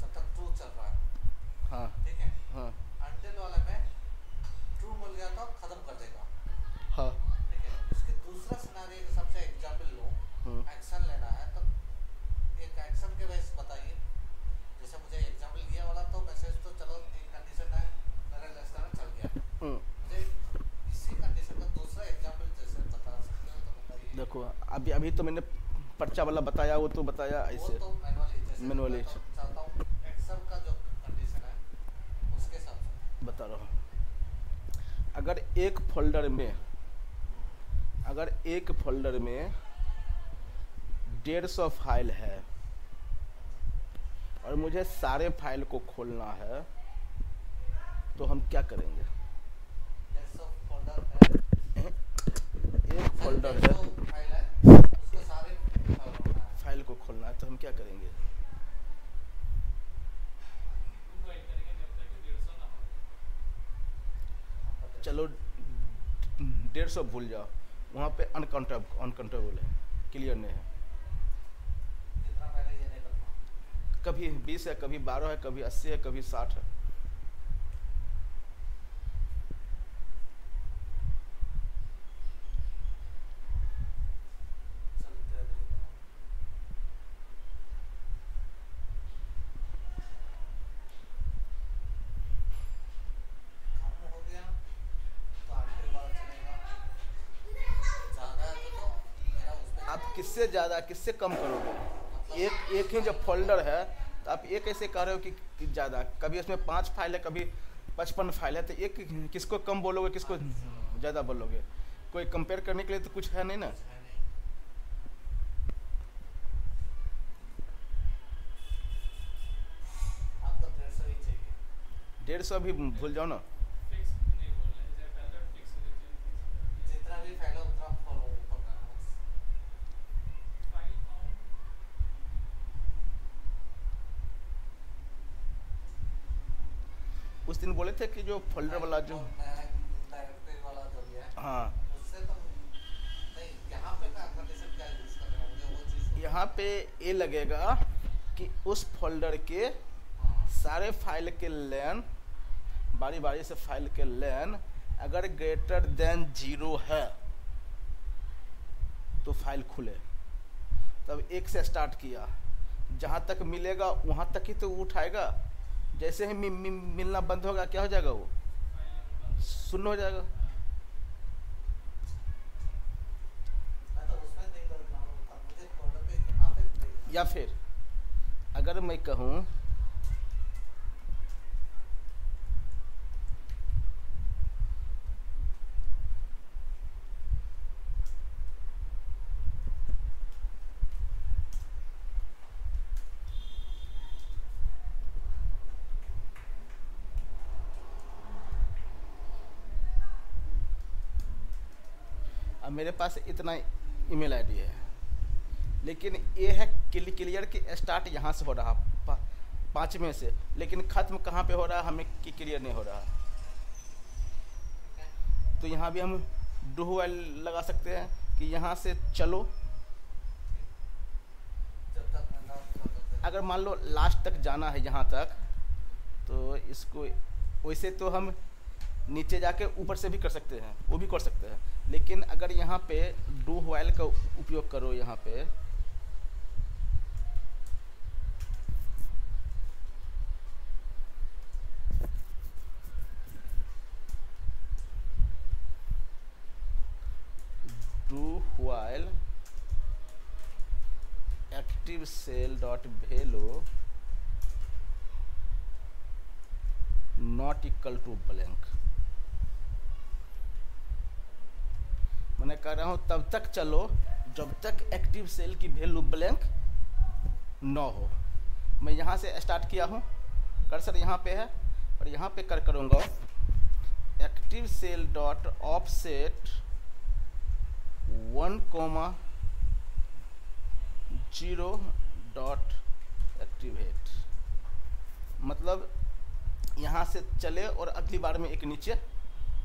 तब तक ट्रू चल रहा है। हाँ ठीक है। हाँ अंडल वाले में ट्रू मिल गया तो खत्म कर देगा। हाँ ठीक है। उसके दूसरा सिनेरियो के सबसे एग्जांपल लो, एक्शन लेना है तो एक एक्शन के बेस बताइए। जैसे मुझे एग्जांपल दिया वाला तो मैसेज तो चलो एक कंडीशन है, मेरा रेस्टोरेंट चल गया। मुझे इसी कंडीशन का दूसरा एग्जांपल जैसे बता सकते हो तो बताइए। देखो अभी तो मैंने पर्चा वाला बताया, वो तो बताया ऐसे मैनुअली। चाहता हूं एक्शन का जो कंडीशन है उसके हिसाब बता रहा हूं। अगर एक फोल्डर में 150 फाइल है और मुझे सारे फाइल को खोलना है तो हम क्या करेंगे, एक फोल्डर है उसके सारे फाइल को खोलना है, तो हम क्या करेंगे, चलो 150 भूल जाओ, वहाँ पे अनकाउंटेबल है, क्लियर नहीं है, कभी 20 है, कभी 12 है, कभी 80 है, कभी 60 है। किससे ज़्यादा किससे कम करोगे, एक ही जब फोल्डर है तो आप एक ऐसे कह रहे हो कि ज़्यादा, कभी उसमें 5 फाइल है, कभी 55 फाइल है, तो एक किसको कम बोलोगे, किसको ज़्यादा बोलोगे, कोई कंपेयर करने के लिए तो कुछ है नहीं ना। आपको 150 ही चाहिए, 150 भी भूल जाओ ना, जितना भी फाइल उतना उस दिन बोले थे कि जो फोल्डर वाला जो हाँ यहाँ पे ये लगेगा कि उस फोल्डर के सारे फाइल के लेन बारी बारी से फाइल के लेन अगर ग्रेटर देन 0 है तो फाइल खुले, तब 1 से स्टार्ट किया, जहाँ तक मिलेगा वहाँ तक ही तो उठाएगा, जैसे ही मिलना बंद होगा क्या हो जाएगा, वो शून्य हो जाएगा। या फिर अगर मैं कहूँ मेरे पास इतना ईमेल आईडी है, लेकिन ये है क्लियर कि स्टार्ट यहाँ से हो रहा 5 में से, लेकिन ख़त्म कहाँ पे हो रहा हमें क्लियर नहीं हो रहा, तो यहाँ भी हम डू व्हाइल लगा सकते हैं कि यहाँ से चलो, अगर मान लो लास्ट तक जाना है यहाँ तक, तो इसको वैसे तो हम नीचे जाके ऊपर से भी कर सकते हैं, वो भी कर सकते हैं, लेकिन अगर यहाँ पे डू व्हाइल का उपयोग करो, यहाँ पे do while active cell dot value not equal to blank, मैंने कह रहा हूँ तब तक चलो जब तक एक्टिव सेल की वैल्यू ब्लैंक ना हो। मैं यहाँ से स्टार्ट किया हूँ, कर्सर यहाँ पे है और यहाँ पे करूँगा active cell dot offset 1,0 dot activate, मतलब यहाँ से चले और अगली बार में एक नीचे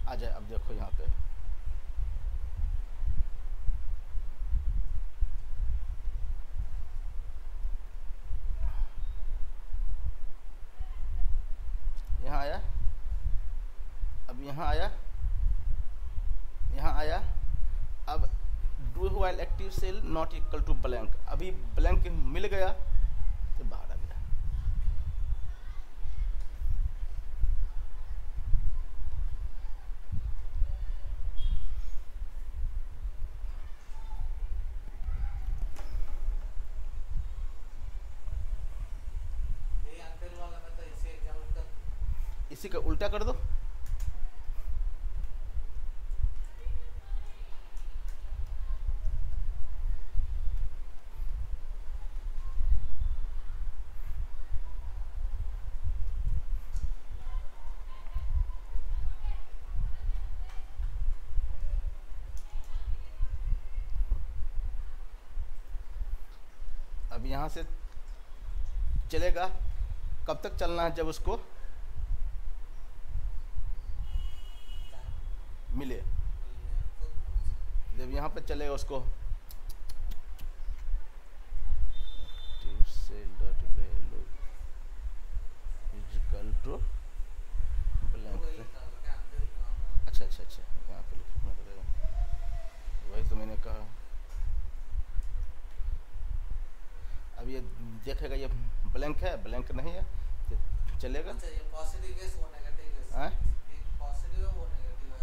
आ जाए। अब देखो यहाँ पे आया, अब यहाँ आया, यहाँ आया, अब do while active cell not equal to blank, अभी ब्लैंक मिल गया तो बाहर आ गया। इसी का उल्टा कर दो, अब यहाँ से चलेगा, कब तक चलना है जब उसको मिले, जब यहाँ पे चलेगा उसको अच्छा यहाँ पे लिखना पड़ेगा, वही तो मैंने कहा। अब ये देखेगा ये ब्लैंक है, ब्लैंक नहीं है तो चलेगा। अच्छा, ये पॉजिटिव केस और नेगेटिव केस है, एक पॉजिटिव और नेगेटिव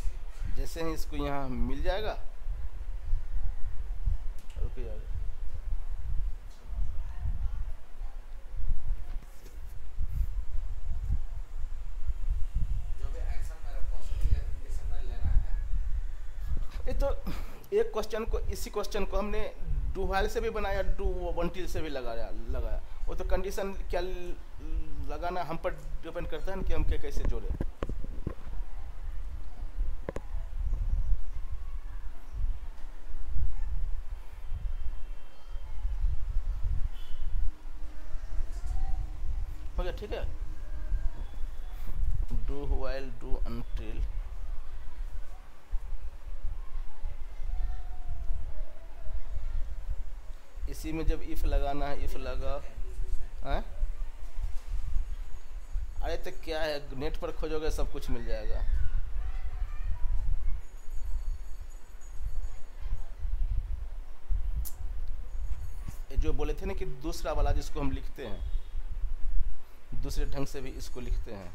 है। जैसे ही इसको यहाँ मिल जाएगा, रुकिए यार, ये तो एक क्वेश्चन को, इसी क्वेश्चन को हमने डू व्हाइल से भी बनाया, डू वनटिल से भी लगाया। वो तो कंडीशन क्या लगाना हम पर डिपेंड करता है कि हम क्या कैसे जोड़े। हो गया, ठीक है। डू व्हाइल, डू अनटिल, इसी में जब इफ लगाना है, इफ लगा है। अरे तो क्या है, नेट पर खोजोगे सब कुछ मिल जाएगा। जो बोले थे ना कि दूसरा वाला जिसको हम लिखते हैं दूसरे ढंग से भी इसको लिखते हैं,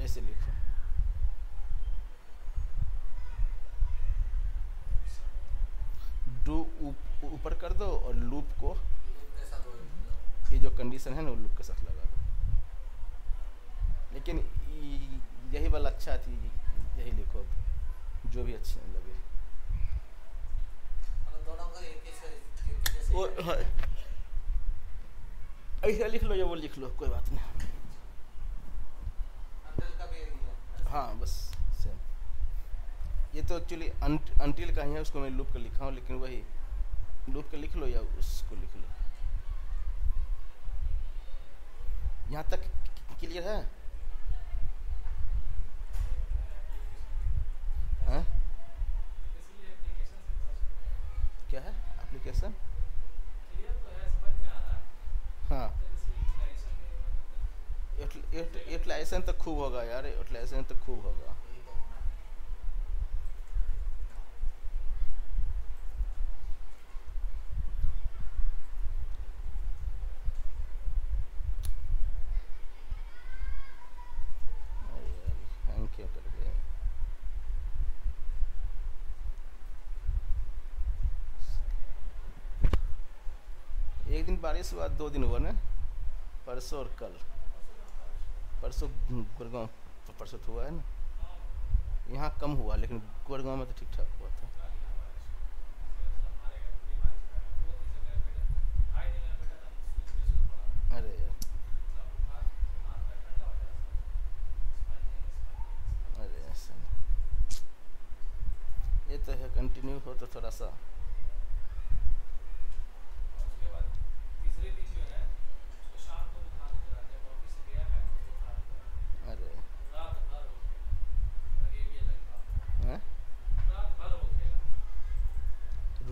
ऐसे लिखो। डू ऊपर कर दो और लूप को ये जो कंडीशन है ना लूप के साथ लगा दो, लेकिन यही वाला अच्छा थी, यही लिखो जो भी अच्छा लगे। और ऐसा लिख लो या वो लिख लो, कोई बात नहीं। हाँ बस सेम, ये तो एक्चुअली अंटिल का ही है, उसको मैं लूप कर लिखा हूँ, लेकिन वही लूप कर लिख लो या उसको लिख लो। यहाँ तक क्लियर है? हाँ? क्या है एप्लीकेशन? हाँ, यूटिलाइजेशन तो खूब होगा यार, यूटिलाइजेशन तो खूब होगा। एक दिन बारिश हुआ, 2 दिन हुआ ना, परसों और कल। परसों गुड़गांव परसों हुआ है ना, यहाँ कम हुआ लेकिन गुड़गांव में तो ठीक ठाक हुआ था। अरे अरे ऐसा ये तो है, कंटिन्यू हो तो थोड़ा सा।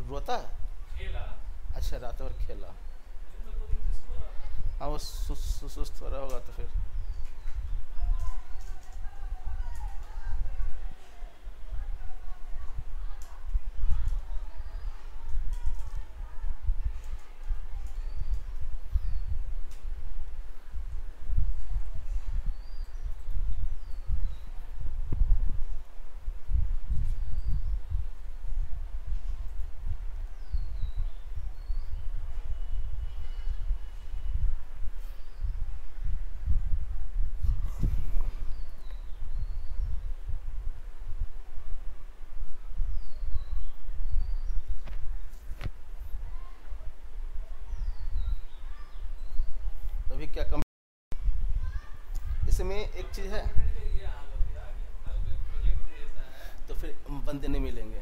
रोता अच्छा, रात भर खेला। हाँ वो सुस्त हो रहा होगा तो फिर इसमें एक चीज़ है तो फिर बंदे नहीं मिलेंगे,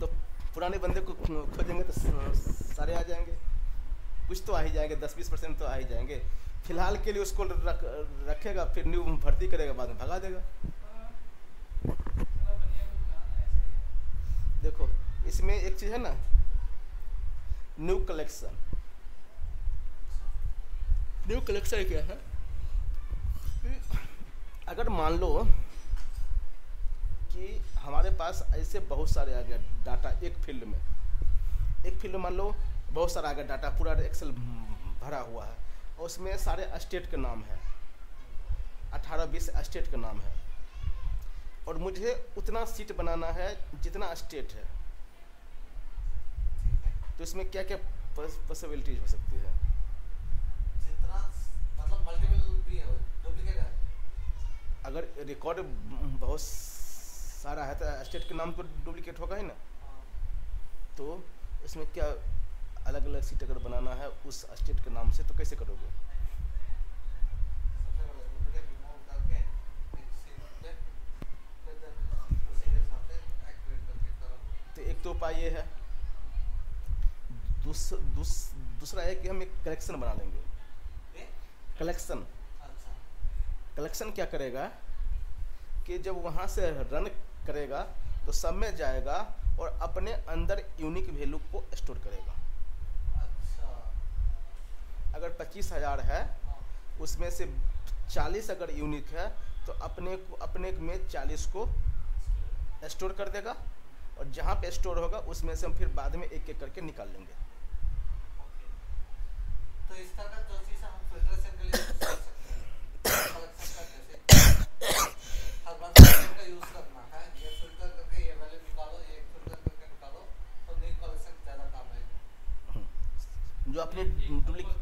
तो पुराने बंदे को खोजेंगे तो सारे आ जाएंगे, कुछ तो आ ही जाएंगे, 10-20% तो आ ही जाएंगे। फिलहाल के लिए उसको रखेगा, फिर न्यू भर्ती करेगा, बाद में भगा देगा। देखो इसमें एक चीज़ है ना, न्यू कलेक्शन। न्यू कलेक्शन क्या है? अगर मान लो कि हमारे पास ऐसे बहुत सारे आ गया डाटा एक फील्ड में, मान लो बहुत सारा आ गया डाटा, पूरा एक्सेल भरा हुआ है और उसमें सारे स्टेट के नाम है, 18-20 स्टेट के नाम है, और मुझे उतना सीट बनाना है जितना स्टेट है। तो इसमें क्या क्या पॉसिबिलिटीज हो सकती है? जितना मतलब मल्टीपल भी है, डुप्लीकेट है। अगर रिकॉर्ड बहुत सारा है तो स्टेट के नाम तो डुप्लीकेट होगा ही ना। तो इसमें क्या अलग अलग सीट अगर बनाना है उस स्टेट के नाम से तो कैसे करोगे? तो एक तो उपाय ये है। दूसरा है कि हम एक कलेक्शन बना लेंगे। कलेक्शन क्या करेगा कि जब वहाँ से रन करेगा तो सब में जाएगा और अपने अंदर यूनिक वैल्यू को स्टोर करेगा। अगर 25,000 है, उसमें से 40 अगर यूनिक है तो अपने में 40 को स्टोर कर देगा, और जहाँ पे स्टोर होगा उसमें से हम फिर बाद में एक एक करके निकाल लेंगे। तो इस तरह का जो चीज़ हम फिल्ट्रेशन के लिए यूज़ कर सकते हैं, हर बार फिल्टर का यूज़ करना है, ये फिल्टर करके ये वैल्यू निकालो, ये फिल्टर करके निकालो, तो न्यू कलेक्शन ज़्यादा काम आएगा। जो अपने डुप्लीकेट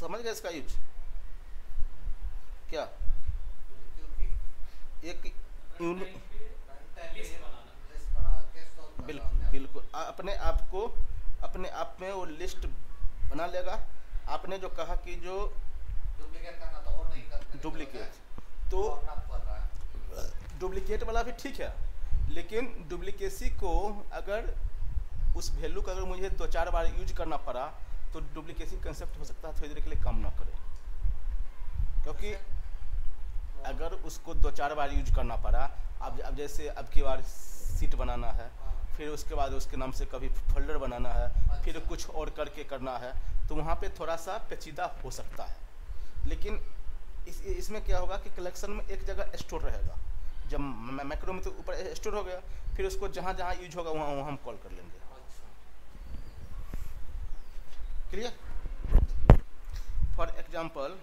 समझ गए इसका यूज क्या? एक बिल्कुल अपने आप में वो लिस्ट बना लेगा। आपने जो कहा कि जो डुप्लीकेट करना था वो नहीं करते, डुप्लीकेट वाला भी ठीक है, लेकिन डुप्लीकेसी को अगर उस वैल्यू का अगर मुझे 2-4 बार यूज करना पड़ा तो डुप्लीकेसी कंसेप्ट हो सकता है थोड़ी देर के लिए काम ना करें, क्योंकि अगर उसको 2-4 बार यूज करना पड़ा। अब जैसे अब की बार सीट बनाना है, फिर उसके बाद उसके नाम से कभी फोल्डर बनाना है, फिर कुछ और करके करना है, तो वहाँ पे थोड़ा सा पेचीदा हो सकता है। लेकिन इसमें क्या होगा कि कलेक्शन में एक जगह स्टोर रहेगा, जब मैक्रो में तो ऊपर स्टोर हो गया, फिर उसको जहाँ जहाँ यूज होगा वहाँ हम कॉल कर लेंगे। क्लियर? फॉर एग्जाम्पल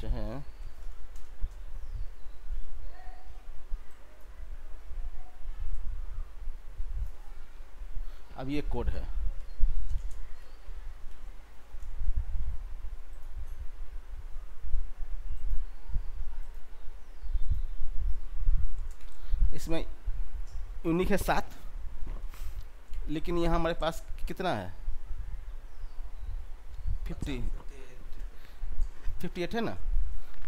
चाहे अब ये कोड है, इसमें यूनिक है 7, लेकिन यहाँ हमारे पास कितना है? 58 है ना।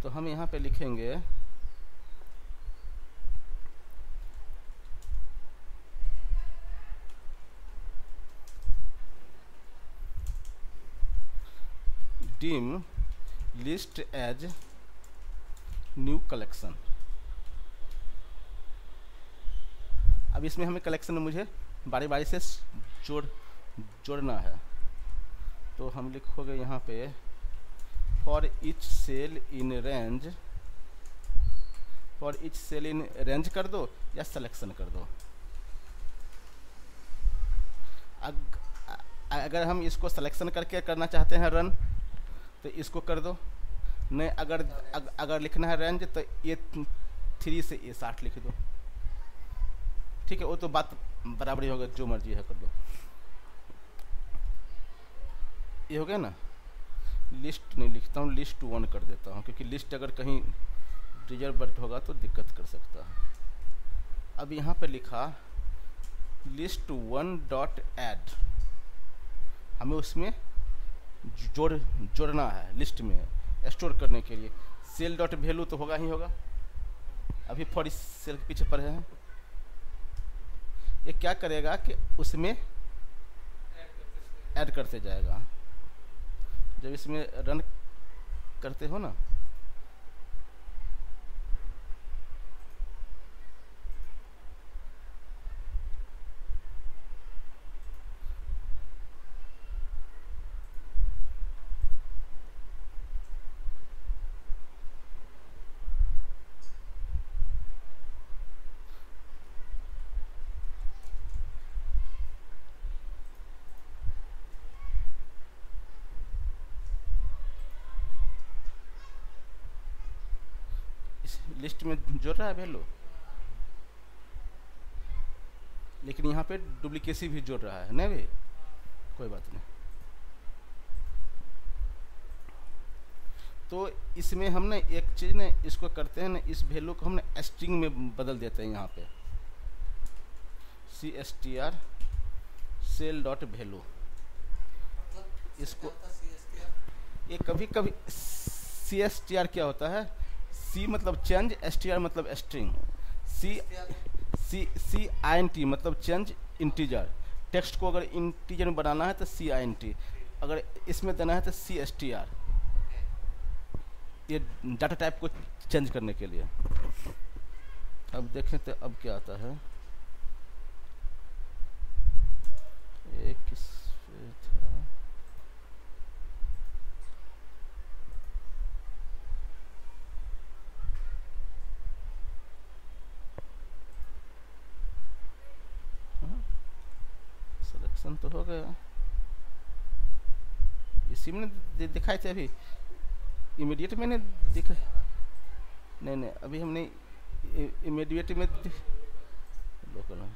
तो हम यहाँ पे लिखेंगे dim list as new collection. अब इसमें हमें कलेक्शन में मुझे बारी बारी से जोड़ना है, तो हम लिखोगे यहाँ पे for each cell in range, कर दो या सिलेक्शन कर दो। अगर हम इसको सिलेक्शन करके करना चाहते हैं रन तो इसको कर दो, नहीं अगर लिखना है रेंज तो ये 3 से ये 60 लिख दो। ठीक है, वो तो बात बराबरी होगा, जो मर्जी है कर दो। ये हो गया ना। लिस्ट नहीं लिखता हूँ, लिस्ट वन कर देता हूँ, क्योंकि लिस्ट अगर कहीं रिजर्व होगा तो दिक्कत कर सकता है। अब यहाँ पे लिखा लिस्ट वन डॉट ऐड, हमें उसमें जोड़ना है लिस्ट में स्टोर करने के लिए। सेल डॉट वैल्यू तो होगा ही होगा, अभी फॉर इस सेल के पीछे पड़े हैं। ये क्या करेगा कि उसमें ऐड करते जाएगा। जब इसमें रन करते हो ना, लिस्ट में जोड़ रहा है वैल्यू, लेकिन यहाँ पे डुप्लीकेसी भी जोड़ रहा है। नहीं भाई कोई बात नहीं, तो इसमें हम ना एक चीज़ ना इसको करते हैं ना, इस वैल्यू को हम ना स्ट्रिंग में बदल देते हैं। यहाँ पे CSTR सेल डॉट वैल्यू, इसको ये कभी कभी CSTR क्या होता है, सी मतलब चेंज, STR मतलब स्ट्रिंग, CINT मतलब चेंज इंटीजर। टेक्स्ट को अगर इंटीजर में बनाना है तो CINT, अगर इसमें देना है तो CSTR। ये डाटा टाइप को चेंज करने के लिए। अब देखें तो अब क्या आता है, एक तो हो गया, इसी में दिखाए थे, अभी इमीडिएट में नहीं दिखाए। नहीं अभी हमने इमीडिएट में लोकल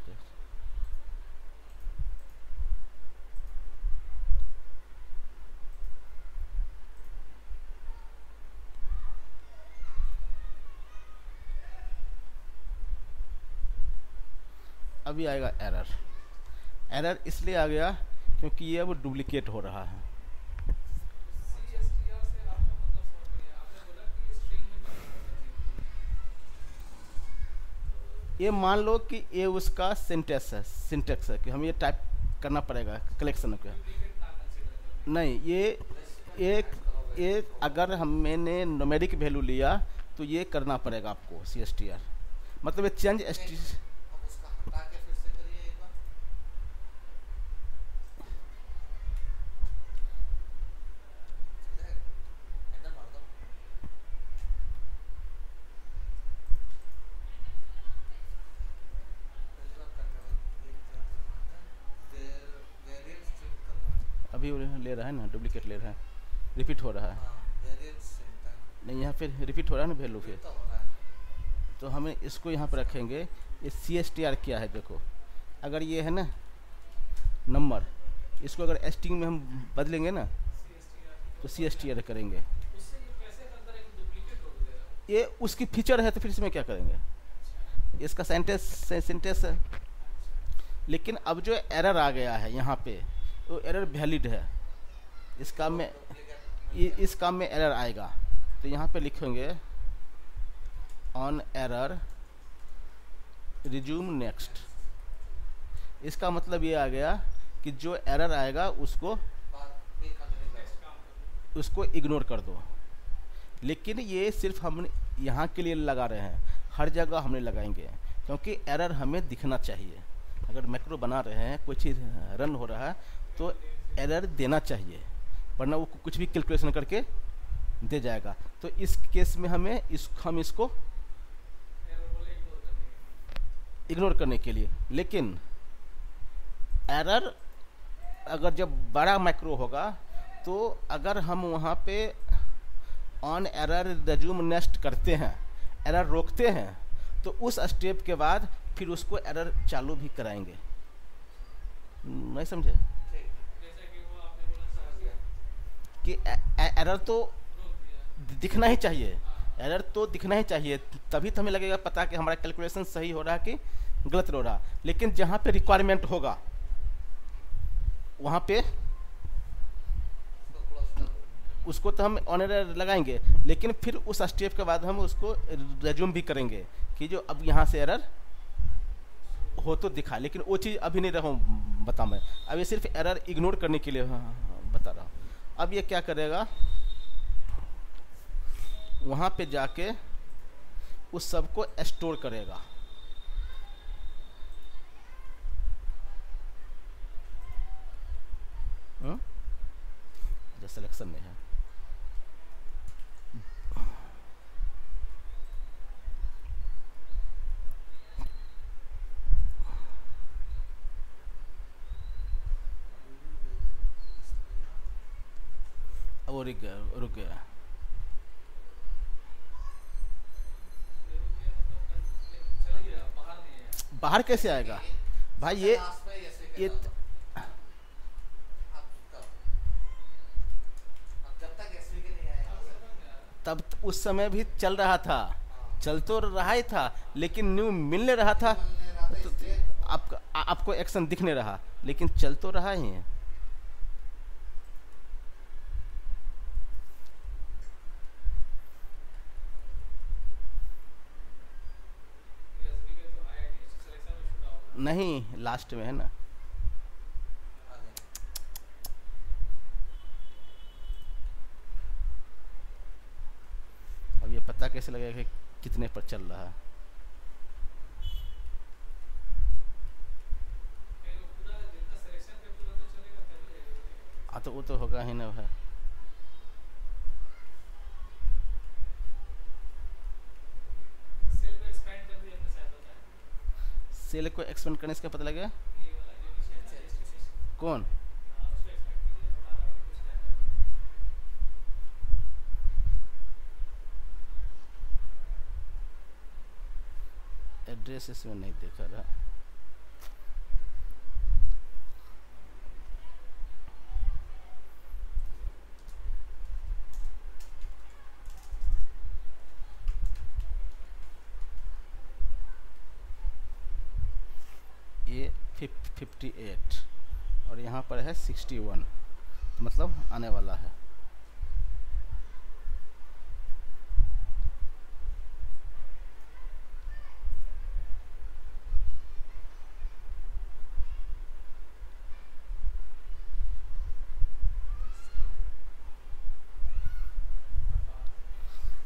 अभी आएगा एरर। एरर इसलिए आ गया क्योंकि ये अब डुप्लीकेट हो रहा है। ये मान लो कि ये उसका सिंटेक्स है कि हमें ये टाइप करना पड़ेगा कलेक्शन का। नहीं, ये एक अगर हमने न्यूमेरिक वैल्यू लिया तो ये करना पड़ेगा आपको CSTR, मतलब ये चेंज ले रहा है ना, डुप्लीकेट ले रहा है, रिपीट हो रहा है। नहीं, यहाँ पे रिपीट हो रहा है ना वैल्यू पे, तो हमें इसको यहाँ पर रखेंगे। ये CSTR क्या है देखो, अगर ये है ना नंबर, इसको अगर एस्टिंग में हम बदलेंगे ना तो CSTR करेंगे। ये उसकी फीचर है, तो फिर इसमें क्या करेंगे, इसका सेंटेंस है। लेकिन अब जो एरर आ गया है यहाँ पे, तो एरर वैलिड है। इस काम में एरर आएगा, तो यहाँ पे लिखेंगे ऑन एरर रिज्यूम नेक्स्ट। इसका मतलब ये आ गया कि जो एरर आएगा उसको इग्नोर कर दो। लेकिन ये सिर्फ हम यहाँ के लिए लगा रहे हैं, हर जगह हमने लगाएंगे, क्योंकि एरर हमें दिखना चाहिए। अगर मैक्रो बना रहे हैं, कोई चीज़ रन हो रहा है, तो एरर देना चाहिए, वरना वो कुछ भी कैलकुलेशन करके दे जाएगा। तो इस केस में हमें इसको इग्नोर करने के लिए। लेकिन एरर अगर जब बड़ा मैक्रो होगा, तो अगर हम वहाँ पे ऑन एरर रिज्यूम नेक्स्ट करते हैं, एरर रोकते हैं, तो उस स्टेप के बाद फिर उसको एरर चालू भी कराएंगे। नहीं समझे? कि एरर तो दिखना ही चाहिए, एरर तो दिखना ही चाहिए, तभी तो हमें लगेगा पता कि हमारा कैलकुलेशन सही हो रहा है कि गलत हो रहा। लेकिन जहाँ पे रिक्वायरमेंट होगा वहाँ पे उसको तो हम ऑन एरर लगाएंगे, लेकिन फिर उस स्टेप के बाद हम उसको रेज्यूम भी करेंगे कि जो अब यहाँ से एरर हो तो दिखा, लेकिन वो चीज़ अभी नहीं रहा बता मैं, अब ये सिर्फ एरर इग्नोर करने के लिए बता रहा हूँ। अब ये क्या करेगा, वहाँ पे जाके उस सब को स्टोर करेगा। जो सिलेक्शन में है वो रुक गया। बाहर कैसे आएगा भाई? ये तब उस समय भी चल रहा था, चल तो रहा ही था, लेकिन न्यू मिलने रहा था, तो आपको एक्शन दिखने रहा, लेकिन चल तो रहा ही है। नहीं, लास्ट में है ना, अब ये पता कैसे लगेगा कि कितने पर चल रहा है? हाँ तो वो तो होगा ही ना भाई। सेल को एक्सपेंड करने से क्या पता लगेगा कौन? एड्रेस इसमें नहीं देखा रहा। ये 58 और यहाँ पर है 61, मतलब आने वाला है।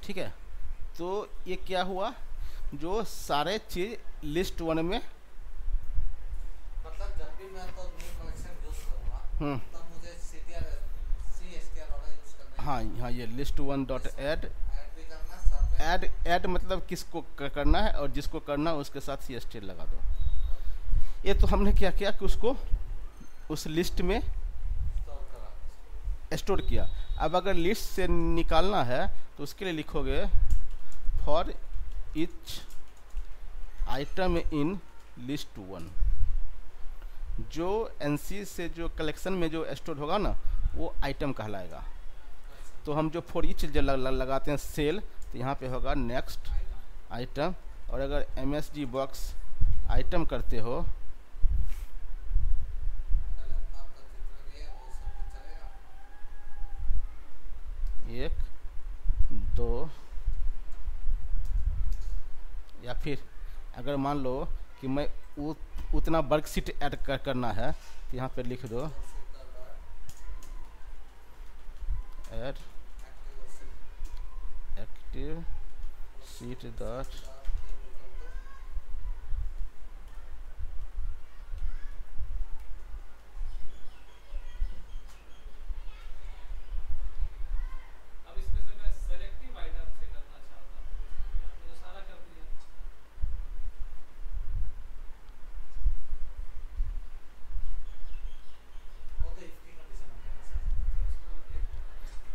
ठीक है, तो ये क्या हुआ, जो सारे चीज लिस्ट वन में, मतलब जब भी मैं तो न्यू कलेक्शन यूज करूंगा तब मुझे CSTR वाला यूज करना है। हाँ, ये list1.add ऐड मतलब किसको करना है, और जिसको करना है उसके साथ CSTR लगा दो। ये तो हमने क्या किया कि उसको उस लिस्ट में स्टोर किया। अब अगर लिस्ट से निकालना है तो उसके लिए लिखोगे for each item in list one, जो एनसी से जो कलेक्शन में जो स्टोर होगा ना वो आइटम कहलाएगा। तो हम जो फॉर ईच जो लगाते हैं सेल, तो यहाँ पे होगा नेक्स्ट आइटम, और अगर MSG बॉक्स आइटम करते हो एक दो, या फिर अगर मान लो कि मैं उतना वर्कशीट ऐड करना है तो यहाँ पे लिख दो ऐड एक्टिव शीट डॉट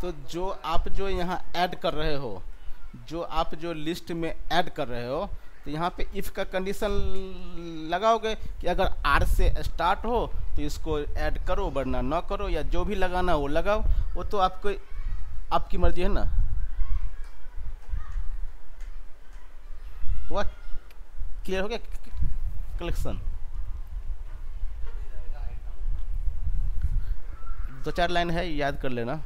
तो जो आप जो यहाँ ऐड कर रहे हो, जो आप जो लिस्ट में ऐड कर रहे हो, तो यहाँ पे इफ़ का कंडीशन लगाओगे कि अगर R से स्टार्ट हो तो इसको ऐड करो, वरना ना करो, या जो भी लगाना हो लगाओ। वो तो आपको आपकी मर्जी है ना। वह क्लियर हो गया कलेक्शन। दो चार लाइन है, याद कर लेना।